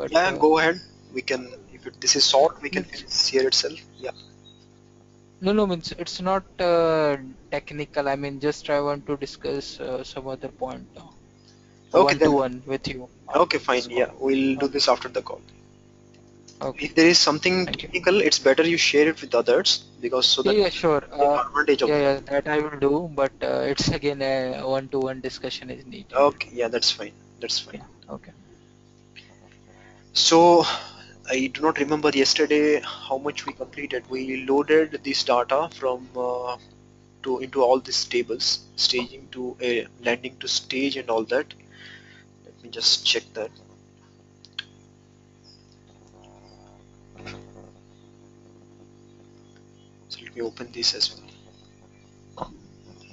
But yeah, go ahead. We can, if this is short, we can finish this here itself. Yeah. No, means it's not technical. I mean, just I want to discuss some other point. Okay, one-to-one with you. Okay, fine. Yeah, we'll do this after the call. Okay. If there is something technical, it's better you share it with others, because so that sure. Advantage of that I will do, but it's again a one-to-one discussion is needed. Okay, yeah, that's fine. That's fine. Yeah. Okay. So I do not remember yesterday how much we completed. We loaded this data from into all these tables, staging to landing to stage and all that. Let me just check that. So let me open this as well.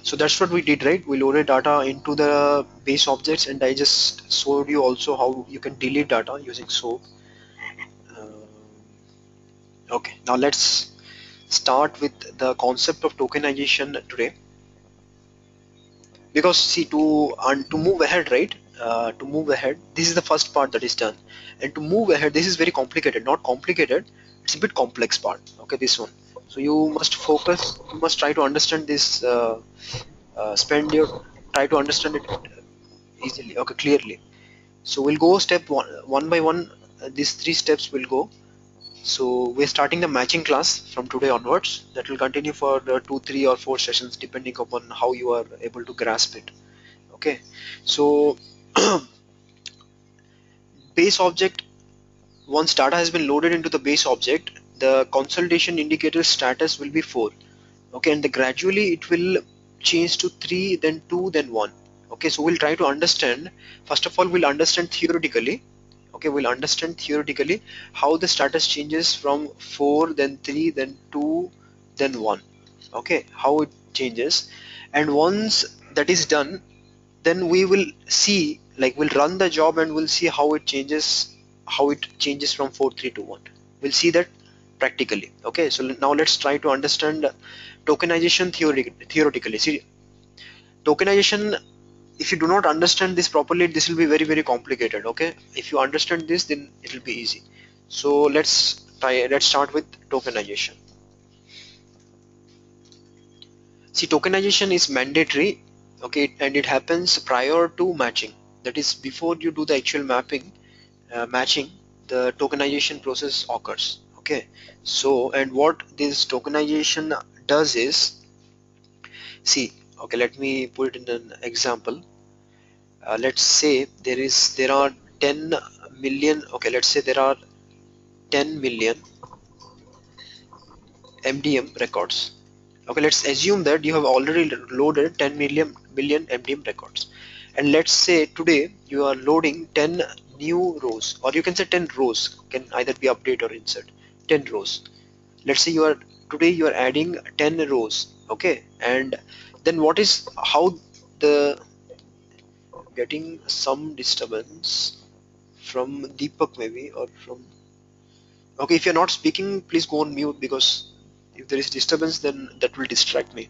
So that's what we did, right? We loaded data into the base objects, and I just showed you also how you can delete data using SOAP. Okay, now let's start with the concept of tokenization today, because see, to move ahead, right, to move ahead, this is the first part that is done, and to move ahead, this is very complicated, not complicated, it's a bit complex part, okay, this one. So you must focus, you must try to understand this, try to understand it easily, okay, clearly. So we'll go step one by one, these three steps will go. So we're starting the matching class from today onwards. That will continue for 2, 3 or 4 sessions, depending upon how you are able to grasp it. Okay, so base object, once data has been loaded into the base object, the consolidation indicator status will be 4. Okay, and gradually it will change to 3, then 2, then 1. Okay, so we'll try to understand. First of all, we'll understand theoretically. Okay, we'll understand theoretically how the status changes from 4, then 3, then 2, then 1. Okay, how it changes, and once that is done, then we will see, like, we'll run the job and we'll see how it changes, from 4, 3 to 1. We'll see that practically. Okay, so now let's try to understand tokenization theoretically. See, tokenization, if you do not understand this properly, this will be very, very complicated. Okay, if you understand this, then it will be easy. So let's start with tokenization. See, tokenization is mandatory, okay, and it happens prior to matching. That is, before you do the actual mapping, matching, the tokenization process occurs. Okay, so, and what this tokenization does is, see, okay, let me put it in an example. Let's say there are 10 million, okay, let's say there are 10 million MDM records. Okay, let's assume that you have already loaded 10 million MDM records, and let's say today you are loading 10 new rows, or you can say 10 rows, can either be update or insert, 10 rows. Let's say today you are adding 10 rows, okay, and then what is how the getting some disturbance from Deepak maybe, or from, okay, if you're not speaking, please go on mute, because if there is disturbance, then that will distract me.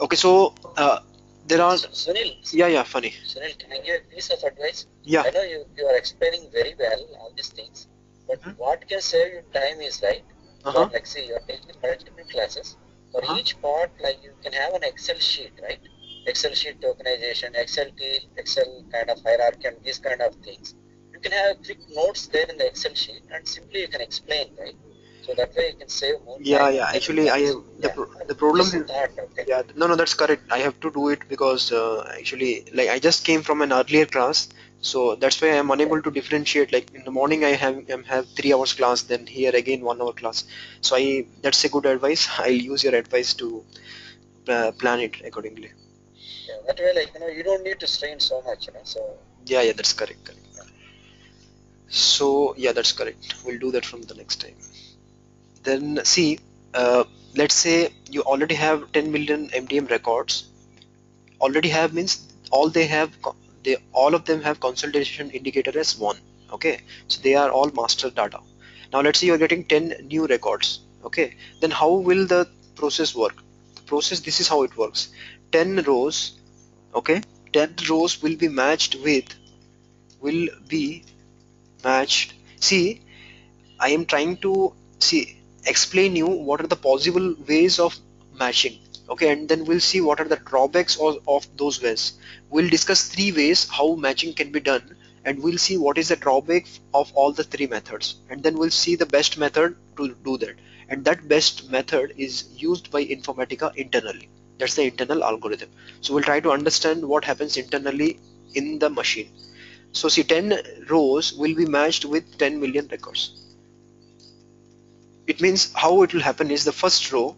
Okay, so there are Sunil. Yeah, funny. Sunil, can I give a piece of advice? Yeah. I know you are explaining very well all these things, but what can save you time is, right? So, like, say you are taking multiple classes. For each part, like, you can have an Excel sheet, right? Excel sheet tokenization, Excel key, Excel kind of hierarchy, and these kind of things. You can have quick notes there in the Excel sheet, and simply you can explain, right? So that way you can save more. Yeah. Actually, I have the problem. Okay. Yeah, no, that's correct. I have to do it because actually, like, I just came from an earlier class, so that's why I am unable to differentiate. Like, in the morning, I have 3 hours class, then here again 1 hour class. So that's a good advice. I'll use your advice to plan it accordingly. Yeah, that way, like, you don't need to strain so much, So. Yeah, that's correct. Yeah. So yeah, that's correct. We'll do that from the next time. Then see, let's say you already have 10 million MDM records. Already have means all of them have consolidation indicator as 1. Okay, so they are all master data. Now let's say you are getting 10 new records. Okay, then how will the process work? The process, this is how it works. 10 rows, okay, 10 rows will be matched. See, I am trying to explain you what are the possible ways of matching, okay, and then we'll see what are the drawbacks of those ways. We'll discuss three ways how matching can be done, and we'll see what is the drawback of all the three methods, and then we'll see the best method to do that, and that best method is used by Informatica internally. That's the internal algorithm. So we'll try to understand what happens internally in the machine. So see, 10 rows will be matched with 10 million records. It means how it will happen is the first row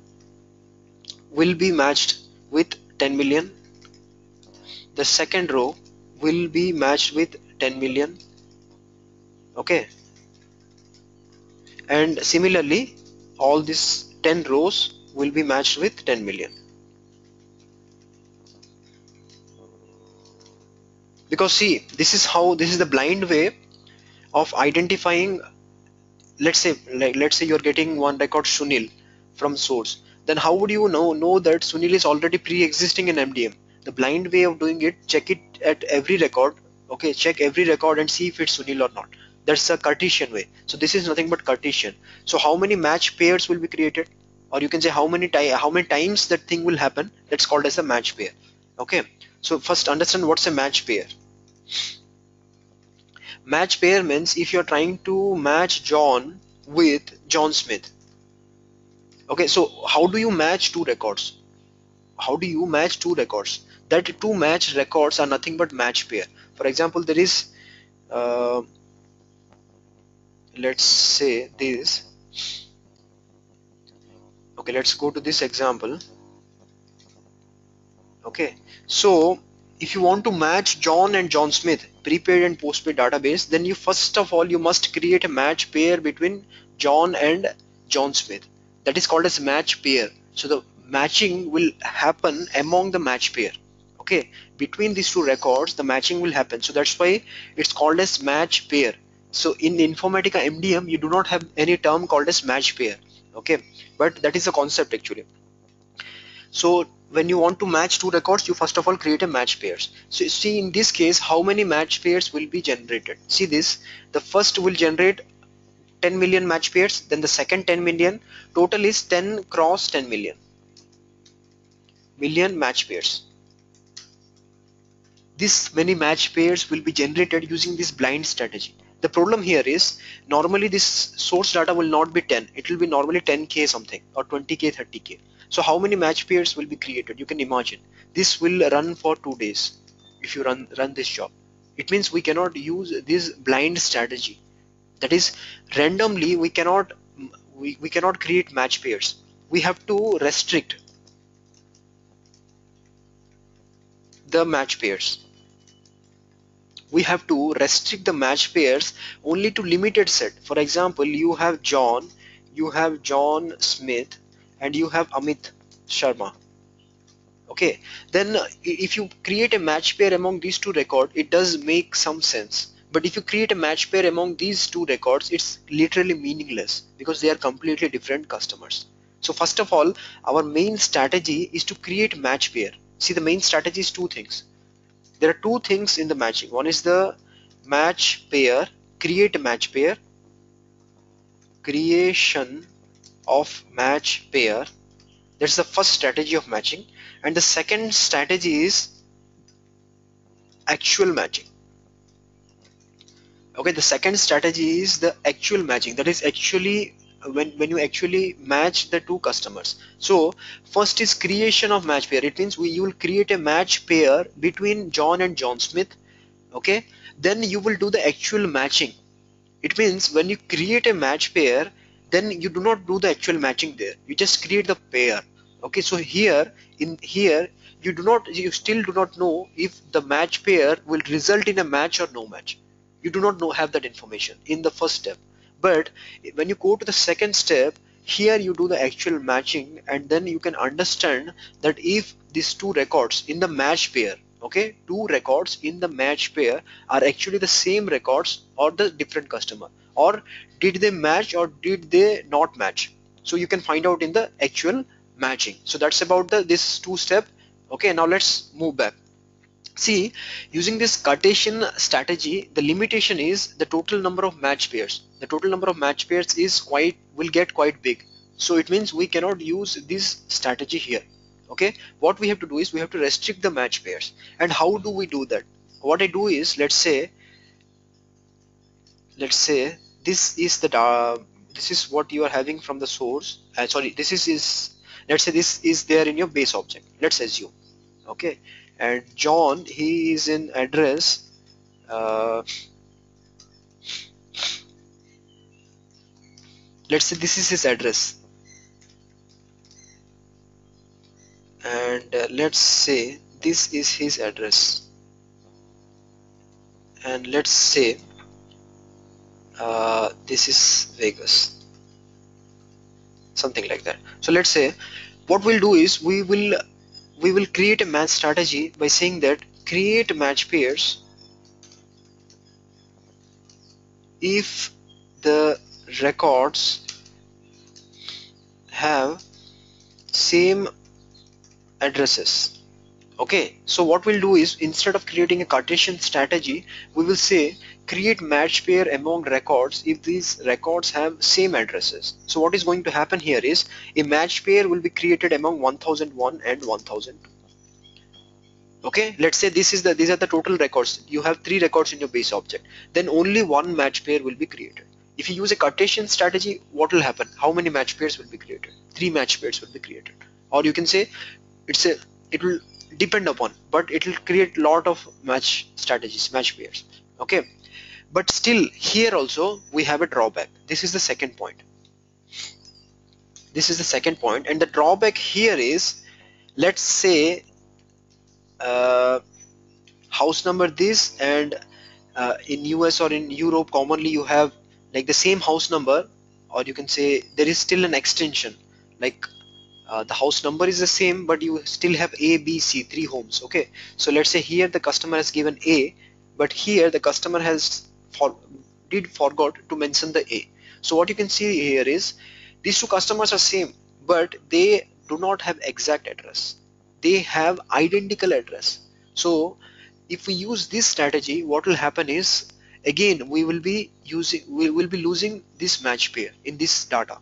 will be matched with 10 million. The second row will be matched with 10 million. Okay. And similarly, all these 10 rows will be matched with 10 million. Because see, this is the blind way of identifying. Let's say you're getting one record Sunil from source. Then how would you know that Sunil is already pre-existing in MDM? The blind way of doing it, check it at every record. Okay, check every record and see if it's Sunil or not. That's a Cartesian way. So this is nothing but Cartesian. So how many match pairs will be created, or you can say how many times that thing will happen? That's called as a match pair. Okay. So first understand what's a match pair. Match pair means if you're trying to match John with John Smith. Okay, so how do you match two records? That two match records are nothing but match pair. For example, there is, let's say this. Okay, let's go to this example. Okay, so if you want to match John and John Smith, prepaid and postpaid database, then you first of all you must create a match pair between John and John Smith. That is called as match pair. So the matching will happen among the match pair. Okay, between these two records the matching will happen. So that's why it's called as match pair. So in Informatica MDM you do not have any term called as match pair. Okay, but that is the concept actually. So when you want to match two records, you first of all create a match pairs. So you see in this case how many match pairs will be generated. See this, the first will generate 10 million match pairs, then the second 10 million, total is 10 cross 10 million. Million match pairs. This many match pairs will be generated using this blind strategy. The problem here is normally this source data will not be 10, it will be normally 10k something or 20k, 30k. So how many match pairs will be created? You can imagine this will run for 2 days if you run this job. It means we cannot use this blind strategy, that is randomly we cannot create match pairs. We have to restrict the match pairs. We have to restrict the match pairs only to limited set. For example, you have John Smith, and you have Amit Sharma. Okay, then if you create a match pair among these two records, it does make some sense. But if you create a match pair among these two records, it's literally meaningless because they are completely different customers. So first of all, our main strategy is to create match pair. See, the main strategy is two things. There are two things in the matching. One is the match pair, create a match pair, creation of match pair. That's the first strategy of matching, and the second strategy is actual matching. Okay, the second strategy is the actual matching, that is actually when you actually match the two customers. So first is creation of match pair. It means you will create a match pair between John and John Smith. Okay, then you will do the actual matching. It means when you create a match pair, then you do not do the actual matching there, you just create the pair. Okay, so here you still do not know if the match pair will result in a match or no match. You do not have that information in the first step. But when you go to the second step, here you do the actual matching, and then you can understand that if these two records in the match pair, okay, two records in the match pair are actually the same records or the different customer, or did they match or did they not match. So you can find out in the actual matching. So that's about this two step. Okay, now let's move back. See, using this Cartesian strategy, the limitation is the total number of match pairs. The total number of match pairs is will get quite big. So it means we cannot use this strategy here. Okay, what we have to do is we have to restrict the match pairs. And how do we do that? What I do is, let's say this is the this is what you are having from the source. Let's say this is there in your base object. Let's assume, okay. And John, he is in address let's say this is his address, and let's say this is his address, and let's say this is Vegas, something like that. So let's say what we'll do is we will create a match strategy by saying that create match pairs if the records have same addresses. Okay, so what we'll do is, instead of creating a Cartesian strategy, we will say create match pair among records if these records have same addresses. So what is going to happen here is a match pair will be created among 1001 and 1002. Okay, let's say these are the total records. You have 3 records in your base object, then only 1 match pair will be created. If you use a Cartesian strategy, what will happen? How many match pairs will be created? 3 match pairs will be created, or you can say it will depend upon, but it will create lot of match pairs. Okay, but still here also we have a drawback. This is the second point, and the drawback here is, let's say house number this, and in US or in Europe commonly you have like the same house number, or you can say there is still an extension, like the house number is the same, but you still have A, B, C, 3 homes. Okay, so let's say here the customer has given A, but here the customer has forgot to mention the A. So what you can see here is these 2 customers are same, but they do not have exact address. They have identical address. So if we use this strategy, what will happen is, again we will be losing this match pair in this data.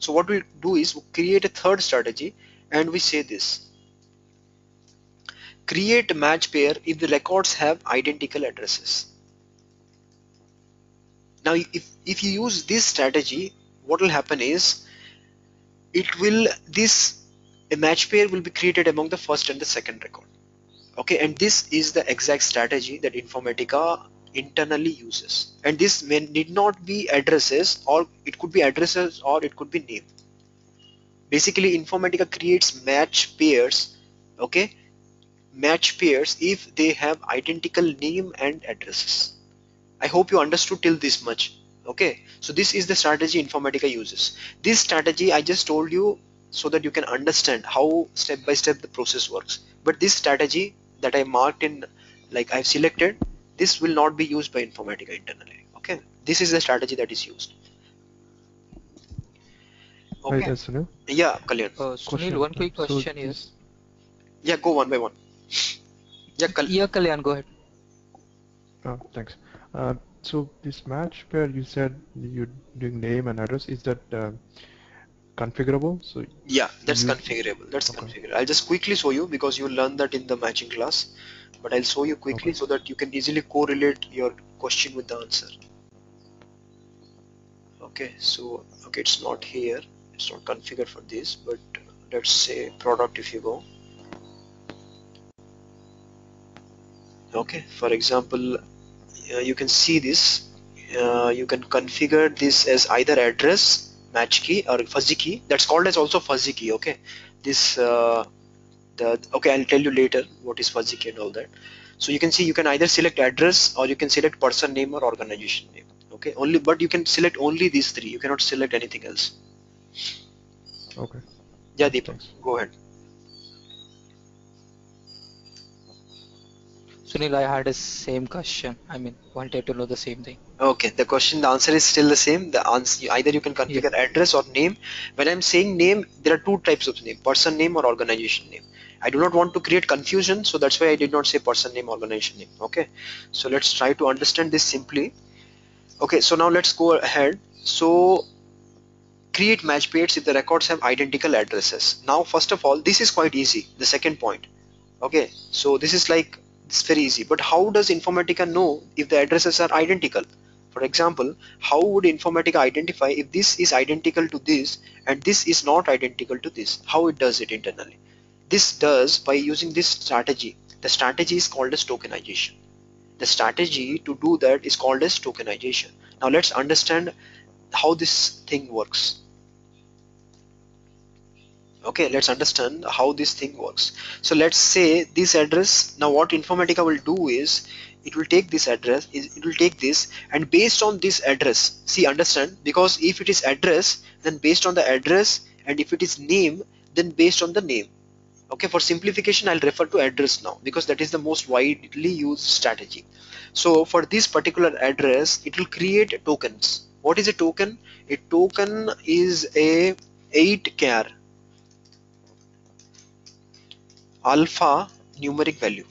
So what we do is we create a third strategy, and we say this: create a match pair if the records have identical addresses. Now if you use this strategy, what will happen is a match pair will be created among the first and the second record. Okay, and this is the exact strategy that Informatica internally uses, and this need not be addresses, or it could be addresses, or it could be name. Basically Informatica creates match pairs, okay, match pairs if they have identical name and addresses. I hope you understood till this much. Okay, so this is the strategy Informatica uses. This strategy I just told you so that you can understand how step by step the process works, but this strategy that I marked in, like I've selected, this will not be used by Informatica internally. Okay, this is the strategy that is used. Okay. Hi, Sunil. Yeah, Kalyan. Sunil, one quick question is. Yes. Yeah, go one by one. Yeah, Kalyan, go ahead. Oh, thanks. So this match pair, you said you're doing name and address. Is that configurable? So yeah, that's configurable. That's okay. Configurable. I'll just quickly show you, because you'll learn that in the matching class. But I'll show you quickly, okay, so that you can easily correlate your question with the answer. Okay, so okay, it's not here, it's not configured for this, but let's say product, if you go, okay, for example, you can see this, you can configure this as either address, match key, or fuzzy key. That's called as also fuzzy key. Okay, this okay, I'll tell you later what is fuzzy key and all that. So you can see you can either select address, or you can select person name or organization name. Okay, only, but you can select only these 3. You cannot select anything else. Okay. Yeah, Deepak, go ahead. Sunil, I had the same question. I mean, wanted to know the same thing. Okay, the question, the answer is still the same. The answer, either you can configure address or name. When I'm saying name, there are 2 types of name: person name or organization name. I do not want to create confusion, so that's why I did not say person name, organization name. Okay, so let's try to understand this simply. Okay, so now let's go ahead. So create match pairs if the records have identical addresses. Now first of all, this is quite easy, the second point. Okay, so this is like, it's very easy, but how does Informatica know if the addresses are identical? For example, how would Informatica identify if this is identical to this and this is not identical to this? How it does it internally? This does by using this strategy. The strategy is called as tokenization. The strategy to do that is called as tokenization. Now let's understand how this thing works. Okay, let's understand how this thing works. So let's say this address. Now what Informatica will do is, it will take this address, it will take this, and based on this address, see, understand, because if it is address, then based on the address, and if it is name, then based on the name. Okay, for simplification, I'll refer to address now, because that is the most widely used strategy. So for this particular address, it will create tokens. What is a token? A token is a 8 char alpha numeric value.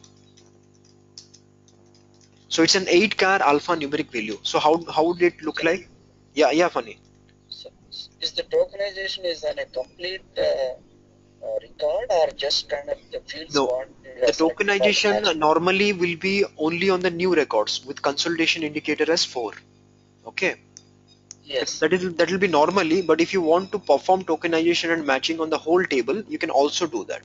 So it's an 8 char alpha numeric value. So how would it look like? Yeah, Funny. So is the tokenization is on a complete record or just kind of the fields? No, the tokenization normally will be only on the new records with consolidation indicator as 4. Okay. Yes. That will be normally, but if you want to perform tokenization and matching on the whole table, you can also do that.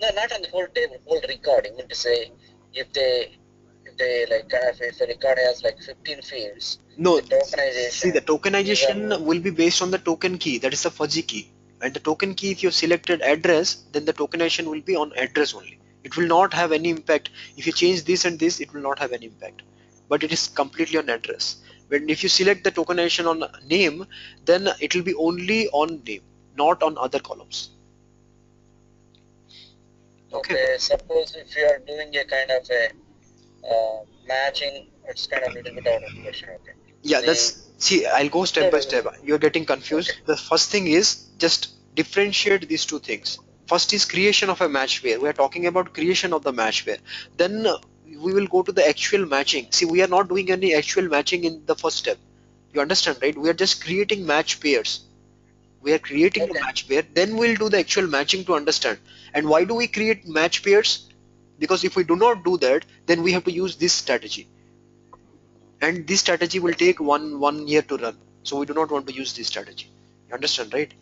No, not on the whole table, whole record. You mean to say if they like kind of, if a record has like 15 fields. No, the tokenization, see, the tokenization will be based on the token key, that is the fuzzy key. And the token key, if you selected address, then the tokenization will be on address only. It will not have any impact. If you change this and this, it will not have any impact. But it is completely on address. When if you select the tokenization on name, then it will be only on name, not on other columns. Okay, suppose if you are doing a kind of a matching, it's kind of a little bit out of question. Okay. Yeah, that's, see, I'll go step by step. You're getting confused. Okay. The first thing is just differentiate these two things. First is creation of a match pair. We are talking about creation of the match pair. Then we will go to the actual matching. See, we are not doing any actual matching in the first step. You understand, right? We are just creating match pairs. We are creating a match pair, then we'll do the actual matching to understand. And why do we create match pairs? Because if we do not do that, then we have to use this strategy. And this strategy will take one year to run. So we do not want to use this strategy. You understand, right?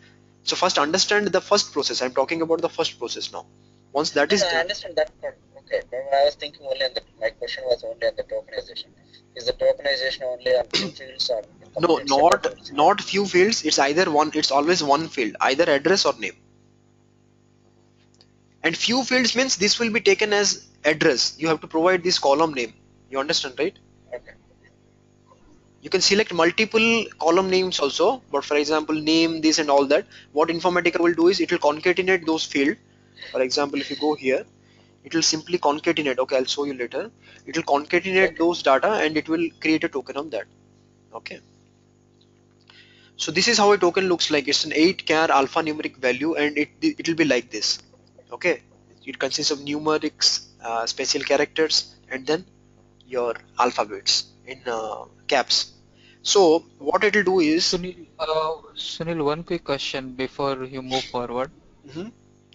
So first understand the first process. I'm talking about the first process now. Once that is done. I understand that part. Okay. I was thinking only on the, my question was only on the tokenization. Is the tokenization only on few fields or? No, not few fields. It's either one. It's always one field, either address or name. And few fields means this will be taken as address. You have to provide this column name. You understand, right? Okay. You can select multiple column names also, but for example, name, this and all that. What Informatica will do is it will concatenate those fields. For example, if you go here, it will simply concatenate. Okay, I'll show you later. It will concatenate those data and it will create a token on that. Okay. So this is how a token looks like. It's an 8 char alphanumeric value, and it will be like this. Okay, it consists of numerics, special characters, and then your alphabets in caps. So what it will do is, Sunil, one quick question before you move forward. Mm-hmm.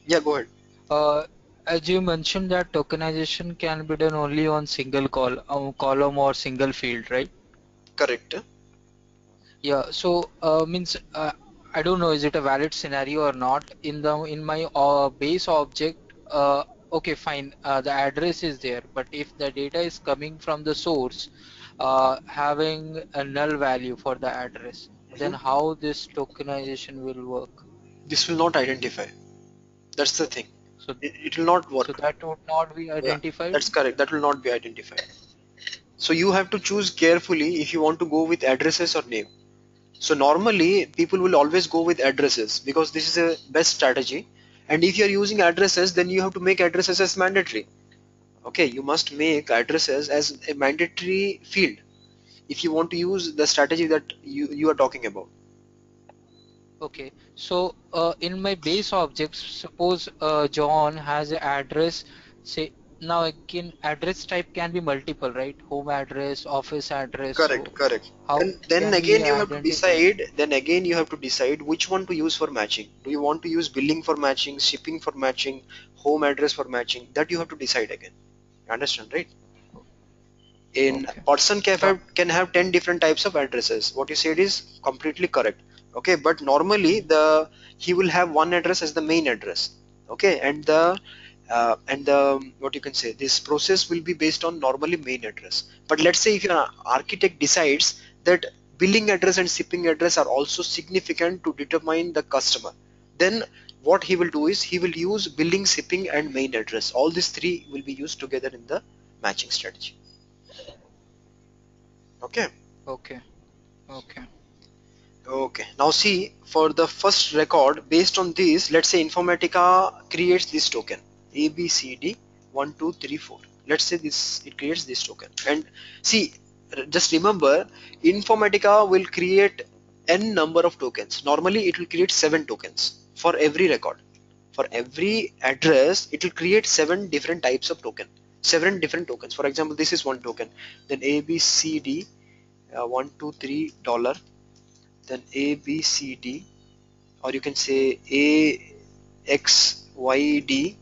Yeah, go ahead. As you mentioned that tokenization can be done only on single column or single field, right? Correct. Yeah, so means I don't know, is it a valid scenario or not? In my base object, okay, fine, the address is there, but if the data is coming from the source, having a null value for the address, then how this tokenization will work? This will not identify. That's the thing. So it will not work. So that would not be identified. Yeah, that's correct. That will not be identified. So you have to choose carefully if you want to go with addresses or name. So normally people will always go with addresses because this is the best strategy. And if you are using addresses, then you have to make addresses as mandatory. Okay, you must make addresses as a mandatory field if you want to use the strategy that you are talking about. Okay, so in my base objects, suppose John has an address, say, now again address type can be multiple, right? Home address, office address. Correct, so correct. How and then again you have to decide, which one to use for matching. Do you want to use billing for matching, shipping for matching, home address for matching? That you have to decide again. You understand, right? In okay. Person can have 10 different types of addresses. What you said is completely correct. Okay, but normally he will have one address as the main address. Okay, and the what you can say, this process will be based on normally main address. But let's say if your architect decides that billing address and shipping address are also significant to determine the customer, then what he will do is he will use billing, shipping and main address. All these three will be used together in the matching strategy. Okay. Okay. Okay. Okay, now see, for the first record, based on this, let's say Informatica creates this token ABCD1234. Let's say it creates this token, and see, just remember, Informatica will create n number of tokens. Normally it will create 7 tokens for every record. For every address it will create 7 different types of token, 7 different tokens. For example, this is one token, then ABCD 123 dollar, then ABCD, or you can say AXYD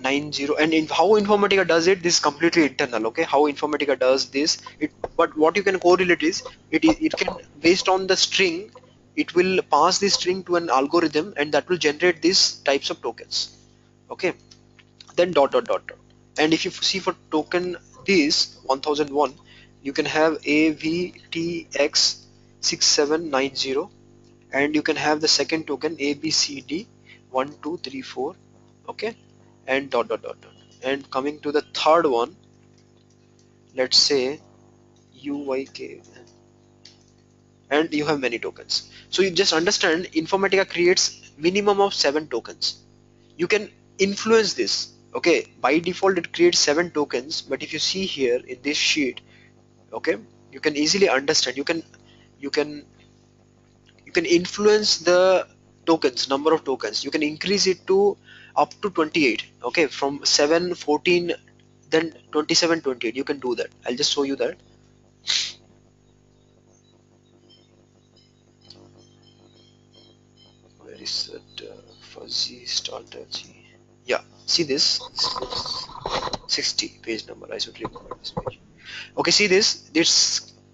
90. And how Informatica does it, this is completely internal. Okay, how Informatica does this, but what you can correlate is it can, based on the string, it will pass this string to an algorithm and that will generate these types of tokens. Okay, then dot dot dot, dot. And if you see for token this 1001, you can have AVTX 6790, and you can have the second token ABCD1234. Okay, and dot dot dot dot. And coming to the third one, let's say UYK, and you have many tokens. So you just understand, Informatica creates minimum of 7 tokens. You can influence this. Okay, by default it creates 7 tokens, but if you see here in this sheet, okay, you can easily understand, you can influence the tokens, number of tokens. You can increase it to up to 28. Okay, from 7, 14, then 27, 28. You can do that. I'll just show you that. Where is that fuzzy starter G? Yeah, see this 60 page number. I should remember this page. Okay, see this.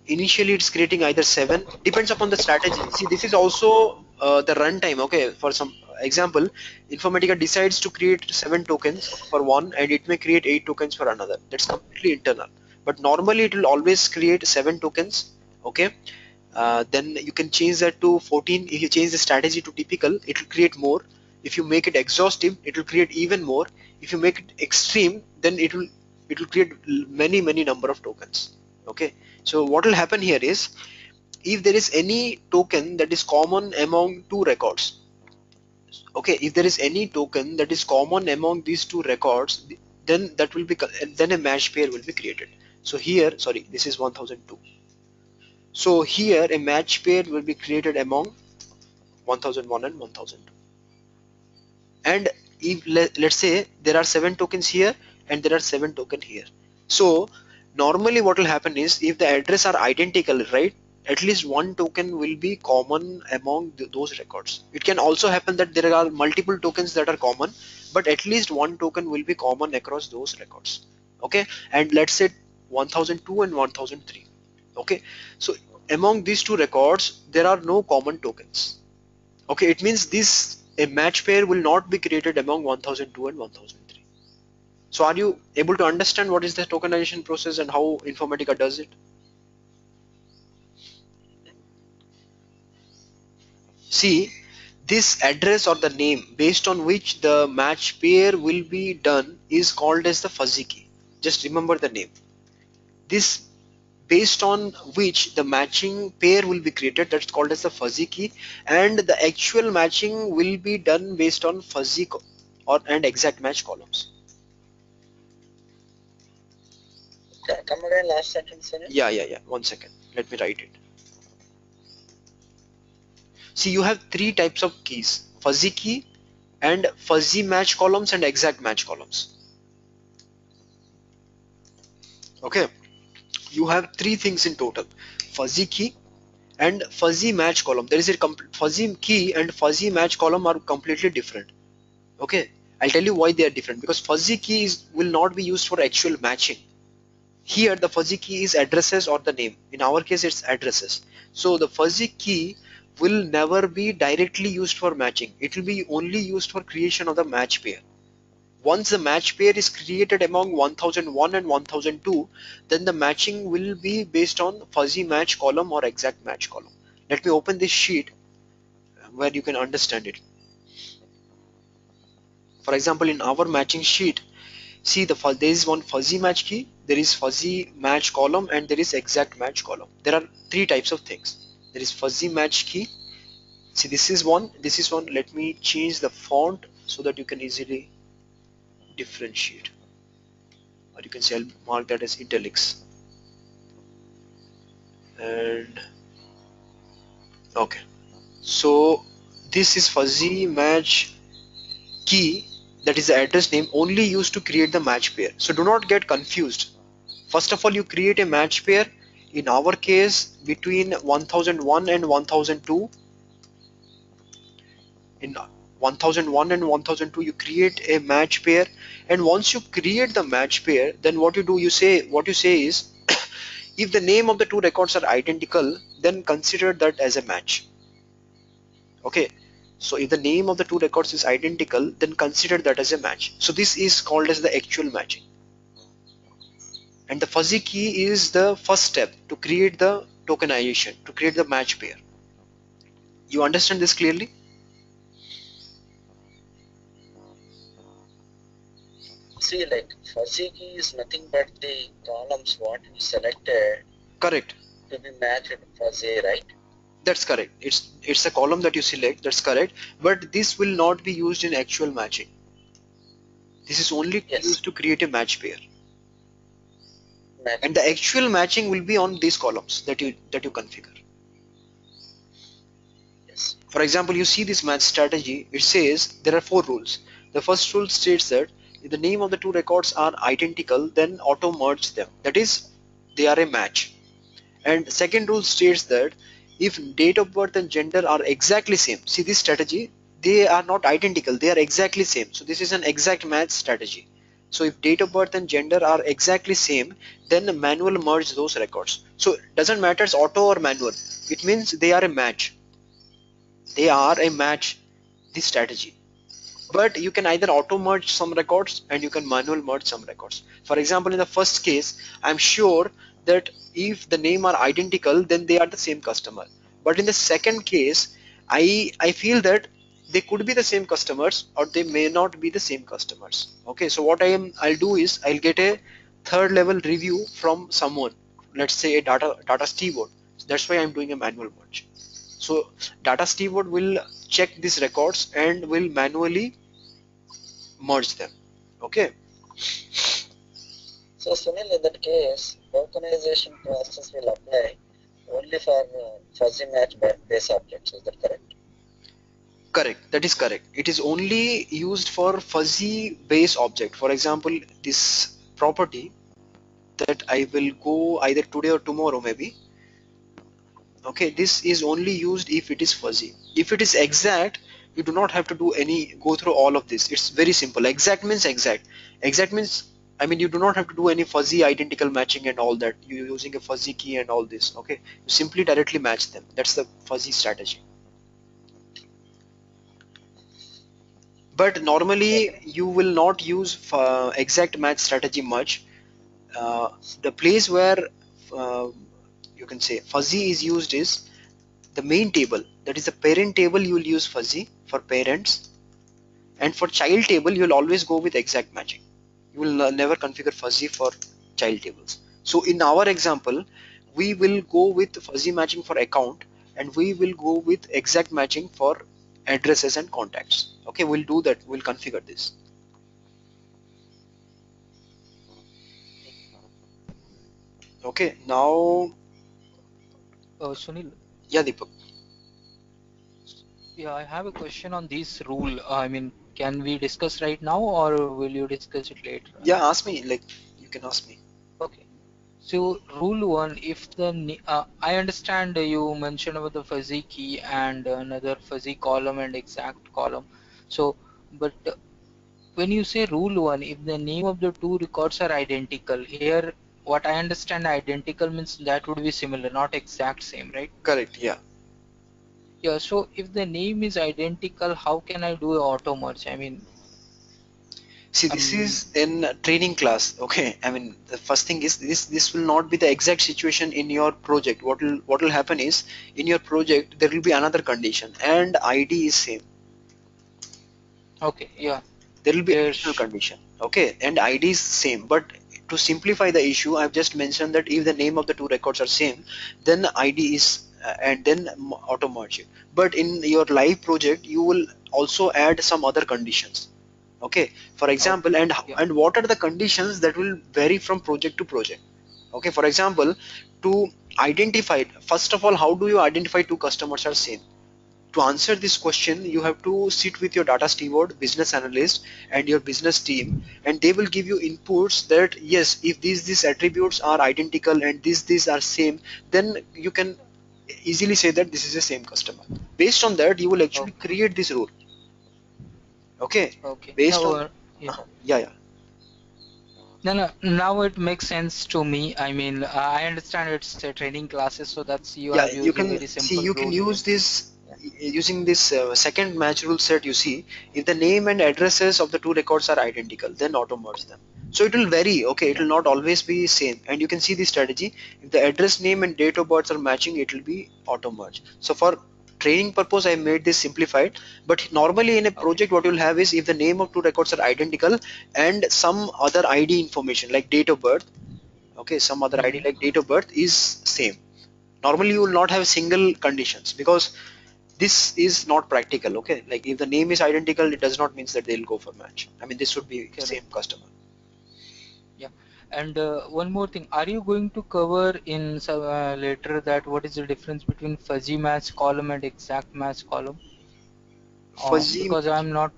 Initially it's creating either 7, depends upon the strategy. See, this is also the runtime. Okay, for some example, Informatica decides to create 7 tokens for one, and it may create 8 tokens for another. That's completely internal, but normally it will always create 7 tokens. Okay, then you can change that to 14. If you change the strategy to typical, it will create more. If you make it exhaustive, it will create even more. If you make it extreme, then it will create many number of tokens. Okay, so what will happen here is, if there is any token that is common among 2 records, okay, if there is any token that is common among these 2 records, then that will be, then a match pair will be created. So here, sorry, this is 1002. So here a match pair will be created among 1001 and 1002. And if let's say there are 7 tokens here and there are 7 tokens here. So normally what will happen is, if the address are identical, right, at least one token will be common among those records. It can also happen that there are multiple tokens that are common, but at least one token will be common across those records. Okay, and let's say 1002 and 1003. Okay, so among these 2 records there are no common tokens. Okay, it means a match pair will not be created among 1002 and 1003. So are you able to understand what is the tokenization process and how Informatica does it? See, this address or the name based on which the match pair will be done is called as the fuzzy key. Just remember the name. This based on which the matching pair will be created, that's called as the fuzzy key, and the actual matching will be done based on fuzzy and exact match columns. Come again, last sentence. Yeah, one second, let me write it. See, you have three types of keys: fuzzy key and fuzzy match columns and exact match columns. Okay, you have three things in total: fuzzy key and fuzzy match column. There is a fuzzy key and fuzzy match column are completely different. Okay, I'll tell you why they are different, because fuzzy key will not be used for actual matching. Here the fuzzy key is addresses or the name. In our case it's addresses. So the fuzzy key will never be directly used for matching. It will be only used for creation of the match pair. Once the match pair is created among 1001 and 1002, then the matching will be based on fuzzy match column or exact match column. Let me open this sheet where you can understand it. For example, in our matching sheet, see, there is one fuzzy match key, there is fuzzy match column, and there is exact match column. There are three types of things. There is fuzzy match key. See, this is one. Let me change the font so that you can easily differentiate, or you can say I'll mark that as italics. And okay, so this is fuzzy match key, that is the address name only used to create the match pair. So do not get confused. First of all, you create a match pair, in our case between 1001 and 1002. In 1001 and 1002 you create a match pair, and once you create the match pair, then what you say is if the name of the two records are identical, then consider that as a match. Okay, so if the name of the two records is identical, then consider that as a match. So this is called as the actual matching, and the fuzzy key is the first step to create the tokenization, to create the match pair. You understand this clearly? See, like fuzzy key is nothing but the columns what we selected, correct, to be matched fuzzy, right? That's correct. It's a column that you select, that's correct, but this will not be used in actual matching. This is only used to create a match pair. And the actual matching will be on these columns that you configure. Yes. For example, you see this match strategy. It says there are four rules. The first rule states that if the name of the two records are identical, then auto merge them. That is, they are a match. And second rule states that if date of birth and gender are exactly same. See this strategy, they are not identical, they are exactly same. So this is an exact match strategy. So if date of birth and gender are exactly same, then manual merge those records. So it doesn't matter it's auto or manual. It means they are a match. They are a match, this strategy. But you can either auto merge some records and you can manual merge some records. For example, in the first case, I'm sure that if the name are identical, then they are the same customer. But in the second case, I feel that they could be the same customers or they may not be the same customers. Okay, so what I'll do is I'll get a third level review from someone, let's say a data steward. So that's why I'm doing a manual merge. So data steward will check these records and will manually merge them. Okay. So Sunil, in that case, tokenization process will apply only for fuzzy match base objects. Is that correct? Correct. That is correct. It is only used for fuzzy base object. For example, this property that I will go either today or tomorrow, maybe. Okay, this is only used if it is fuzzy. If it is exact, you do not have to do go through all of this. It's very simple. Exact means exact. Exact means, I mean, you do not have to do any fuzzy identical matching and all that. You're using a fuzzy key and all this. Okay, you simply directly match them. That's the fuzzy strategy. But normally you will not use exact match strategy much. The place where you can say fuzzy is used is the main table, that is the parent table. You will use fuzzy for parents, and for child table you will always go with exact matching. You will never configure fuzzy for child tables. So in our example, we will go with fuzzy matching for account, and we will go with exact matching for addresses and contacts. Okay, we'll do that, we'll configure this. Okay, now Sunil. Yeah, Deepak. Yeah, I have a question on this rule. I mean, can we discuss right now or will you discuss it later? Yeah, ask me. Like, you can ask me. Okay. So rule one, if the I understand you mentioned about the fuzzy key and another fuzzy column and exact column. So, but when you say rule one, if the name of the two records are identical, here what I understand identical means that would be similar, not exact same, right? Correct. Yeah. Yeah, so if the name is identical, how can I do auto merge? I mean, see, this is in training class. Okay, I mean, the first thing is this will not be the exact situation in your project. What will happen is, in your project there will be another condition and ID is same. Okay. Yeah, there will be additional condition. Okay, and ID is same, but to simplify the issue, I've just mentioned that if the name of the two records are same, then ID is and then auto merge it. But in your live project, you will also add some other conditions. Okay, for example, okay. And what are the conditions that will vary from project to project? Okay, for example, to identify, first of all, how do you identify two customers are same? To answer this question, you have to sit with your data steward, business analyst, and your business team, and they will give you inputs that yes, if these attributes are identical and these are same, then you can easily say that this is the same customer. Based on that, you will actually create this rule. Okay. Okay. Based on now it makes sense to me. I mean, I understand it's a training classes, so that's you are using you can very simple see you can use this using this second match rule set. You see, if the name and addresses of the two records are identical, then auto merge them. So it will vary. Okay, it will not always be same. And you can see the strategy. If the address, name, and date of birth are matching, it will be auto merge. So for training purpose, I made this simplified. But normally in a project, what you'll have is if the name of two records are identical and some other ID information like date of birth. Okay, some other ID like date of birth is same. Normally you will not have single conditions because this is not practical. Okay, like if the name is identical, it does not mean that they'll go for match. I mean, this should be same customer. Yeah, and one more thing, are you going to cover in some later that what is the difference between fuzzy match column and exact match column? Fuzzy, because I'm not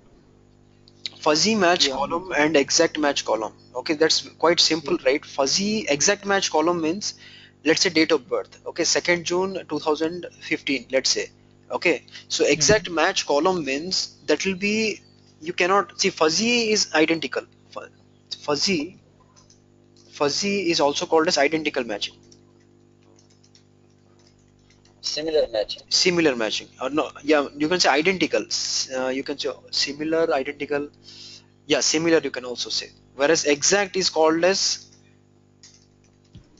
fuzzy match column and exact match column. Okay, that's quite simple, right? Fuzzy exact match column means, let's say date of birth. Okay, 2nd June 2015. Let's say. Okay, so exact match column means that will be, you cannot see, fuzzy is identical. Fuzzy is also called as identical matching, similar matching, or no, yeah, you can say identical, you can say similar, identical, yeah, similar you can also say. Whereas exact is called as,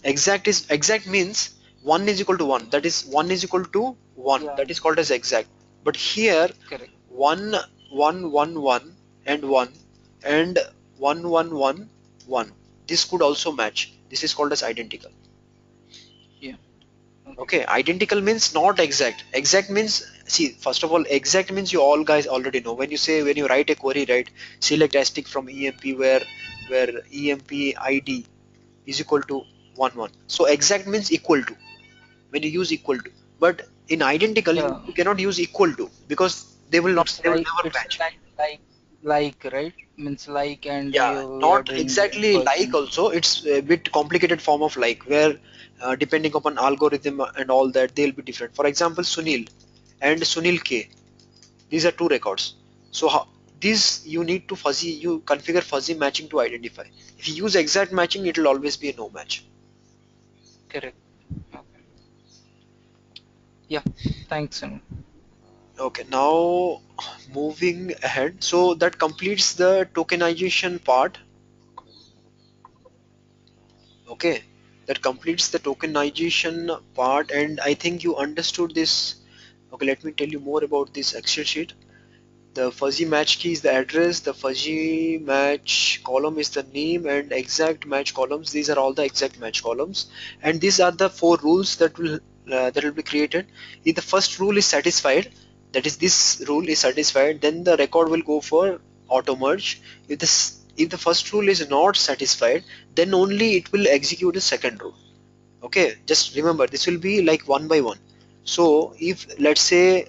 exact means 1 is equal to 1, that is 1 is equal to 1, that is called as exact. But here 1 1 1 1 and 1 and 1 1 1 1, this could also match. This is called as identical. Yeah. Okay, identical means not exact. Exact means, see, first of all, exact means you all guys already know. When you say, when you write a query, right, select asterisk from EMP where EMP ID is equal to 1 1. So exact means equal to, when you use equal to. But in identical, you cannot use equal to because they will not, they will never match. Like, right, means like, and not exactly like, also it's a bit complicated form of like, where depending upon algorithm and all that, they'll be different. For example, Sunil and Sunil K, these are two records. So how this, you need to fuzzy, you configure fuzzy matching to identify. If you use exact matching, it will always be a no match. Correct. Okay. Yeah, thanks. Okay, now moving ahead, so that completes the tokenization part. Okay, that completes the tokenization part, and I think you understood this. Okay, let me tell you more about this Excel sheet. The fuzzy match key is the address, the fuzzy match column is the name, and exact match columns, these are all the exact match columns, and these are the four rules that will be created. If the first rule is satisfied, that is, this rule is satisfied, then the record will go for auto merge. If the first rule is not satisfied, then only it will execute the second rule. Okay, just remember, this will be like one by one. So if, let's say,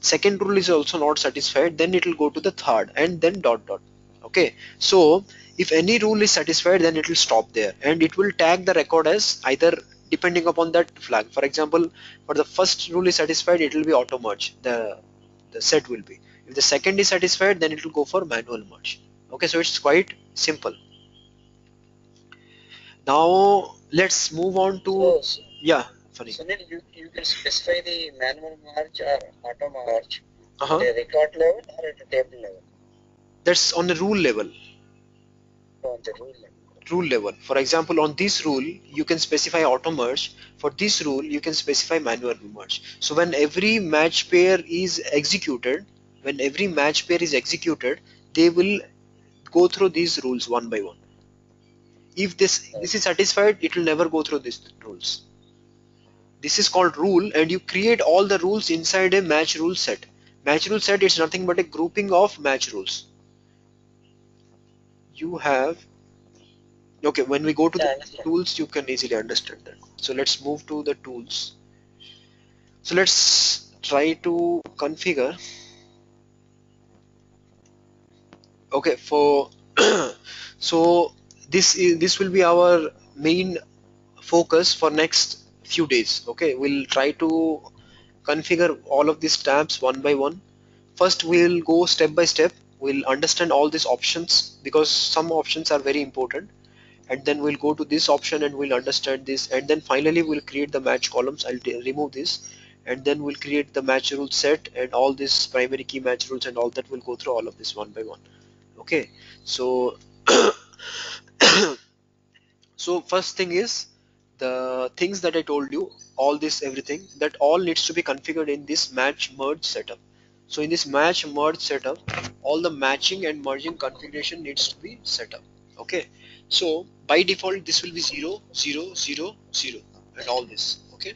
second rule is also not satisfied, then it will go to the third and then dot dot. Okay, so if any rule is satisfied, then it will stop there and it will tag the record as either depending upon that flag. For example, for the first rule is satisfied, it will be auto merge, the set will be. If the second is satisfied, then it will go for manual merge. Okay, so it's quite simple. Now let's move on to Sunil, you can specify the manual merge or auto merge at a record level or at a table level. That's on the rule level. On the rule level. Rule level. For example, on this rule you can specify auto merge. For this rule you can specify manual merge. So when every match pair is executed, they will go through these rules one by one. If this is satisfied, it will never go through these rules. This is called rule, and you create all the rules inside a match rule set. Match rule set is nothing but a grouping of match rules. You have okay, when we go to the tools, you can easily understand that. So let's move to the tools. So let's try to configure. Okay, for so this will be our main focus for next few days. Okay, we'll try to configure all of these tabs one by one. First, we'll go step by step. We'll understand all these options because some options are very important. And then we'll go to this option and we'll understand this, and then finally we'll create the match columns. I'll remove this, and then we'll create the match rule set, and all this primary key match rules and all that. We'll go through all of this one by one. Okay, so so first thing is the things that I told you, all this, everything that all needs to be configured in this match merge setup. So in this match merge setup, all the matching and merging configuration needs to be set up. Okay, so by default this will be 0 0 0 0 and all this. Okay,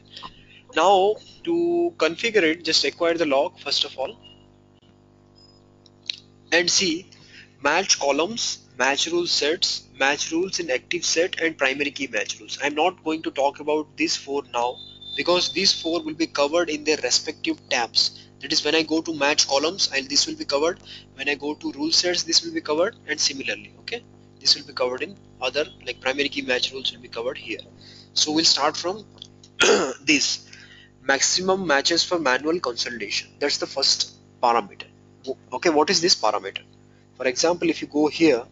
now to configure it, just acquire the log first of all and see match columns, match rule sets, match rules in active set, and primary key match rules. I'm not going to talk about these four now because these four will be covered in their respective tabs. That is, when I go to match columns, this will be covered. When I go to rule sets, this will be covered, and similarly. Okay, this will be covered in other, like primary key match rules will be covered here. So we'll start from this maximum matches for manual consolidation. That's the first parameter. Okay, what is this parameter? For example, if you go here,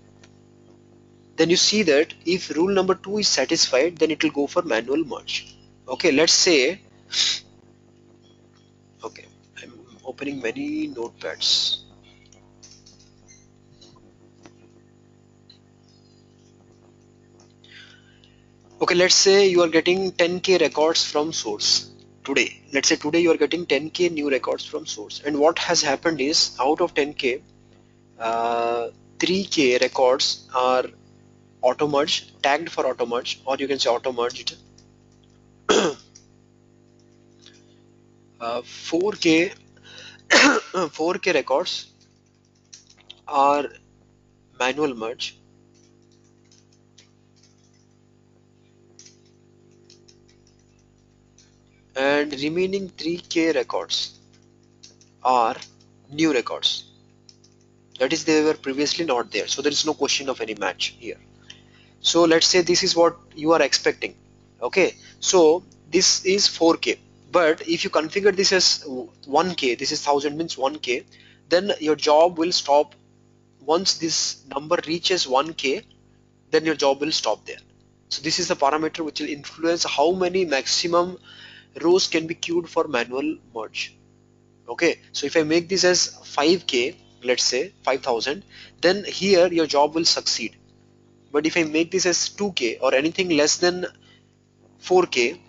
then you see that if rule number 2 is satisfied, then it will go for manual merge. Okay, let's say, okay, I'm opening many notepads. Okay, let's say you are getting 10k records from source today. Let's say today you are getting 10k new records from source, and what has happened is out of 10k, 3k records are auto merge, tagged for auto merge, or you can say auto merged. 4k records are manual merge. And remaining 3k records are new records. That is, they were previously not there, so there is no question of any match here. So let's say this is what you are expecting. Okay, so this is 4k, but if you configure this as 1k, this is 1000 means 1k, then your job will stop. Once this number reaches 1k, then your job will stop there. So this is the parameter which will influence how many maximum rows can be queued for manual merge. Okay, so if I make this as 5k, let's say 5000, then here your job will succeed. But if I make this as 2k or anything less than 4k,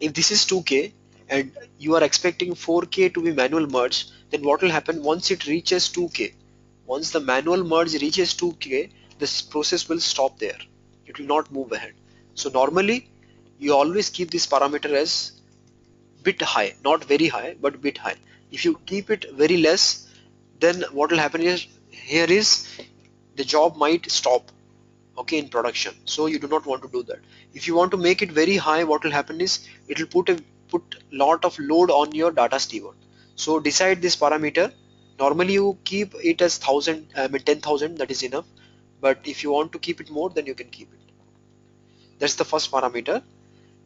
if this is 2k and you are expecting 4k to be manual merge, then what will happen once it reaches 2k? Once the manual merge reaches 2k, this process will stop there. It will not move ahead. So normally you always keep this parameter as bit high, not very high, but bit high. If you keep it very less, then what will happen is here is the job might stop, okay, in production. So you do not want to do that. If you want to make it very high, what will happen is it will put a lot of load on your data steward. So decide this parameter. Normally you keep it as 1000, I mean 10,000, that is enough. But if you want to keep it more, then you can keep it. That's the first parameter.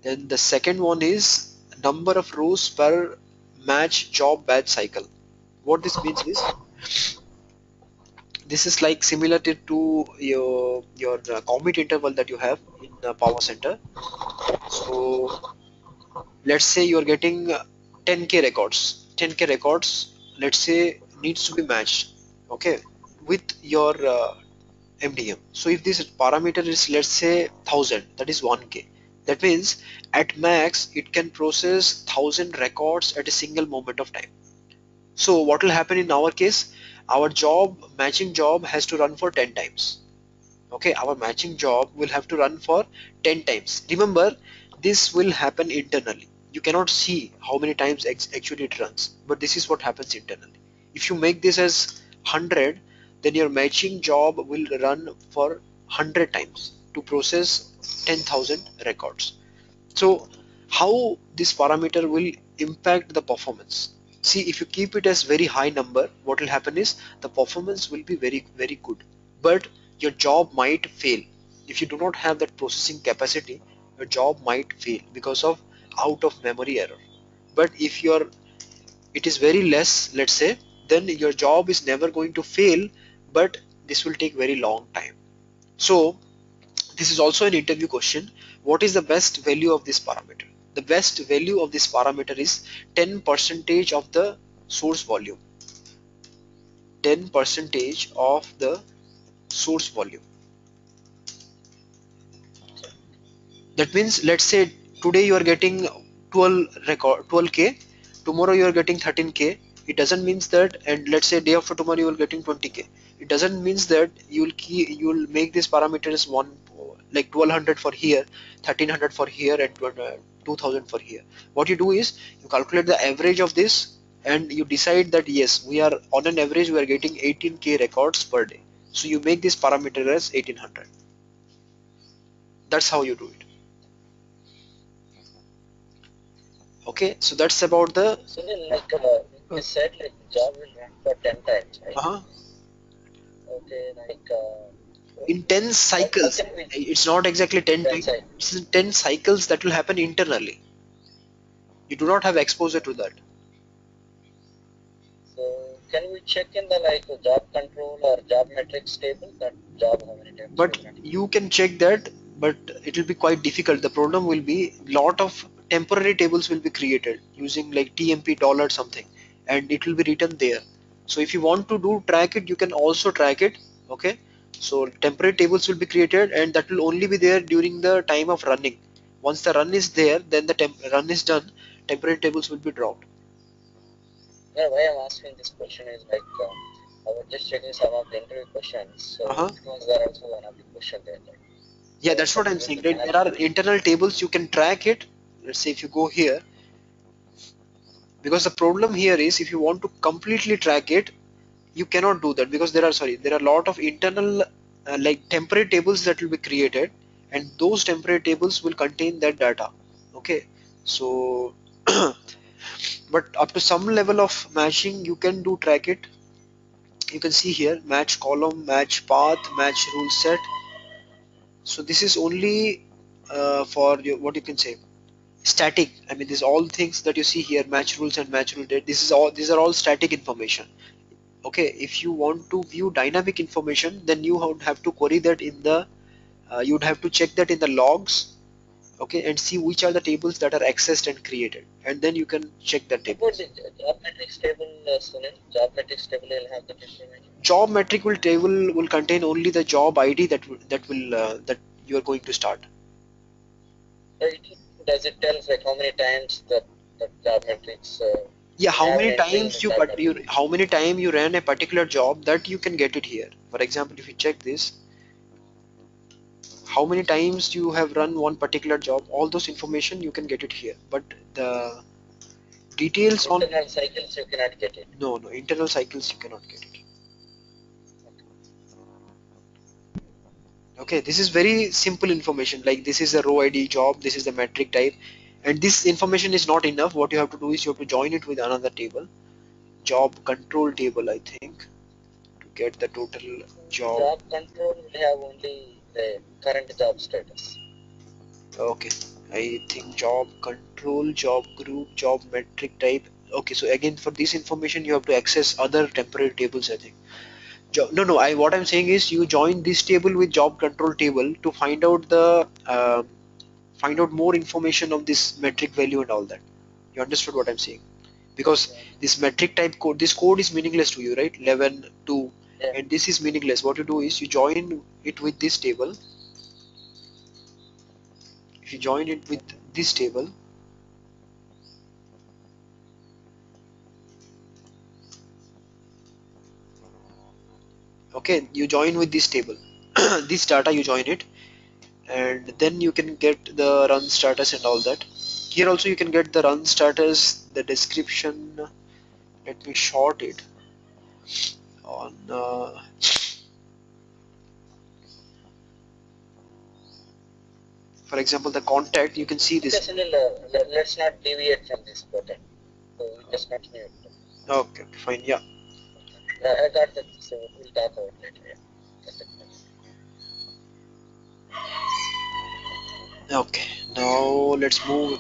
Then the second one is number of rows per match job batch cycle. What this means is, this is like similar to your commit interval that you have in Power Center. So let's say you are getting 10k records. 10k records, let's say, needs to be matched, okay, with your MDM. So if this parameter is, let's say, 1000, that is 1k. That means at max it can process 1000 records at a single moment of time. So what will happen in our case? Our job matching job has to run for 10 times. Okay, our matching job will have to run for 10 times. Remember, this will happen internally. You cannot see how many times actually it runs, but this is what happens internally. If you make this as 100, then your matching job will run for 100 times to process 10,000 records. So how this parameter will impact the performance? See, if you keep it as very high number, what will happen is the performance will be very, very good, but your job might fail. If you do not have that processing capacity, your job might fail because of out of memory error. But if it is very less, let's say, then your job is never going to fail, but this will take very long time. So this is also an interview question. What is the best value of this parameter? The best value of this parameter is 10% of the source volume. 10% of the source volume. That means, let's say today you are getting 12k, tomorrow you are getting 13k. It doesn't mean that, and let's say day after tomorrow you are getting 20k. It doesn't mean that you will make this parameter as one, like 1200 for here, 1300 for here, and 2000 for here. What you do is you calculate the average of this, and you decide that yes, we are on an average we are getting 18k records per day. So you make this parameter as 1800. That's how you do it. Okay, so that's about the. So then, like you said, like job will run for 10 times, right? Okay, like in 10 cycles. It's not exactly 10 times. It's in 10 cycles that will happen internally. You do not have exposure to that. So can we check in the like job control or job metrics table that job how many times? But you can check that, but it will be quite difficult. The problem will be lot of temporary tables will be created using like TMP $ something, and it will be written there. So if you want to track it, you can also track it. Okay, so temporary tables will be created, and that will only be there during the time of running. Once the run is there, then the run is done, temporary tables will be dropped. Yeah, why I'm asking this question is like I was just checking some of the interview questions. So was there also one of the question there? Like, yeah, that's what I'm saying. Right? There are internal tables, you can track it. Let's say if you go here, because the problem here is if you want to completely track it, you cannot do that because there are a lot of internal like temporary tables that will be created, and those temporary tables will contain that data. Okay, so but up to some level of matching you can track it. You can see here match column, match path, match rule set. So this is only for your, what you can say, static. I mean, these all things that you see here, match rules and match rule date, these are all static information. Okay, if you want to view dynamic information, then you would have to query that in the you would have to check that in the logs. Okay, and see which are the tables that are accessed and created, and then you can check that table. Job metrics table, job metrics table will have the information. Job metric will contain only the job ID that you are going to start. Does it tell like how many times that job metrics? Yeah, how many time you ran a particular job, that you can get it here. For example, if you check this, how many times you have run one particular job, all those information you can get it here. But the details on internal cycles you cannot get it. No, internal cycles you cannot get it. Okay, this is very simple information, like this is a row ID job, this is the metric type, and this information is not enough. What you have to do is you have to join it with another table. job control table, I think, to get the total job. Job control we have only the current job status. Okay, I think job control, job group, job metric type. Okay, so again for this information you have to access other temporary tables, I think. What I'm saying is you join this table with job control table to find out the more information of this metric value and all that. You understood what I'm saying? Because this metric type code, this code is meaningless to you, right? 11, 2, and this is meaningless. What you do is you join it with this table. If you join it with this table, okay, you join with this table, this data you join it, and then you can get the run status and all that. Here also you can get the run status, the description. Let me short it on for example the contact. You can see this. Let's not deviate from this button, so we just continue. Okay, fine. Yeah, I got that, so we'll talk about it later. Okay, now let's move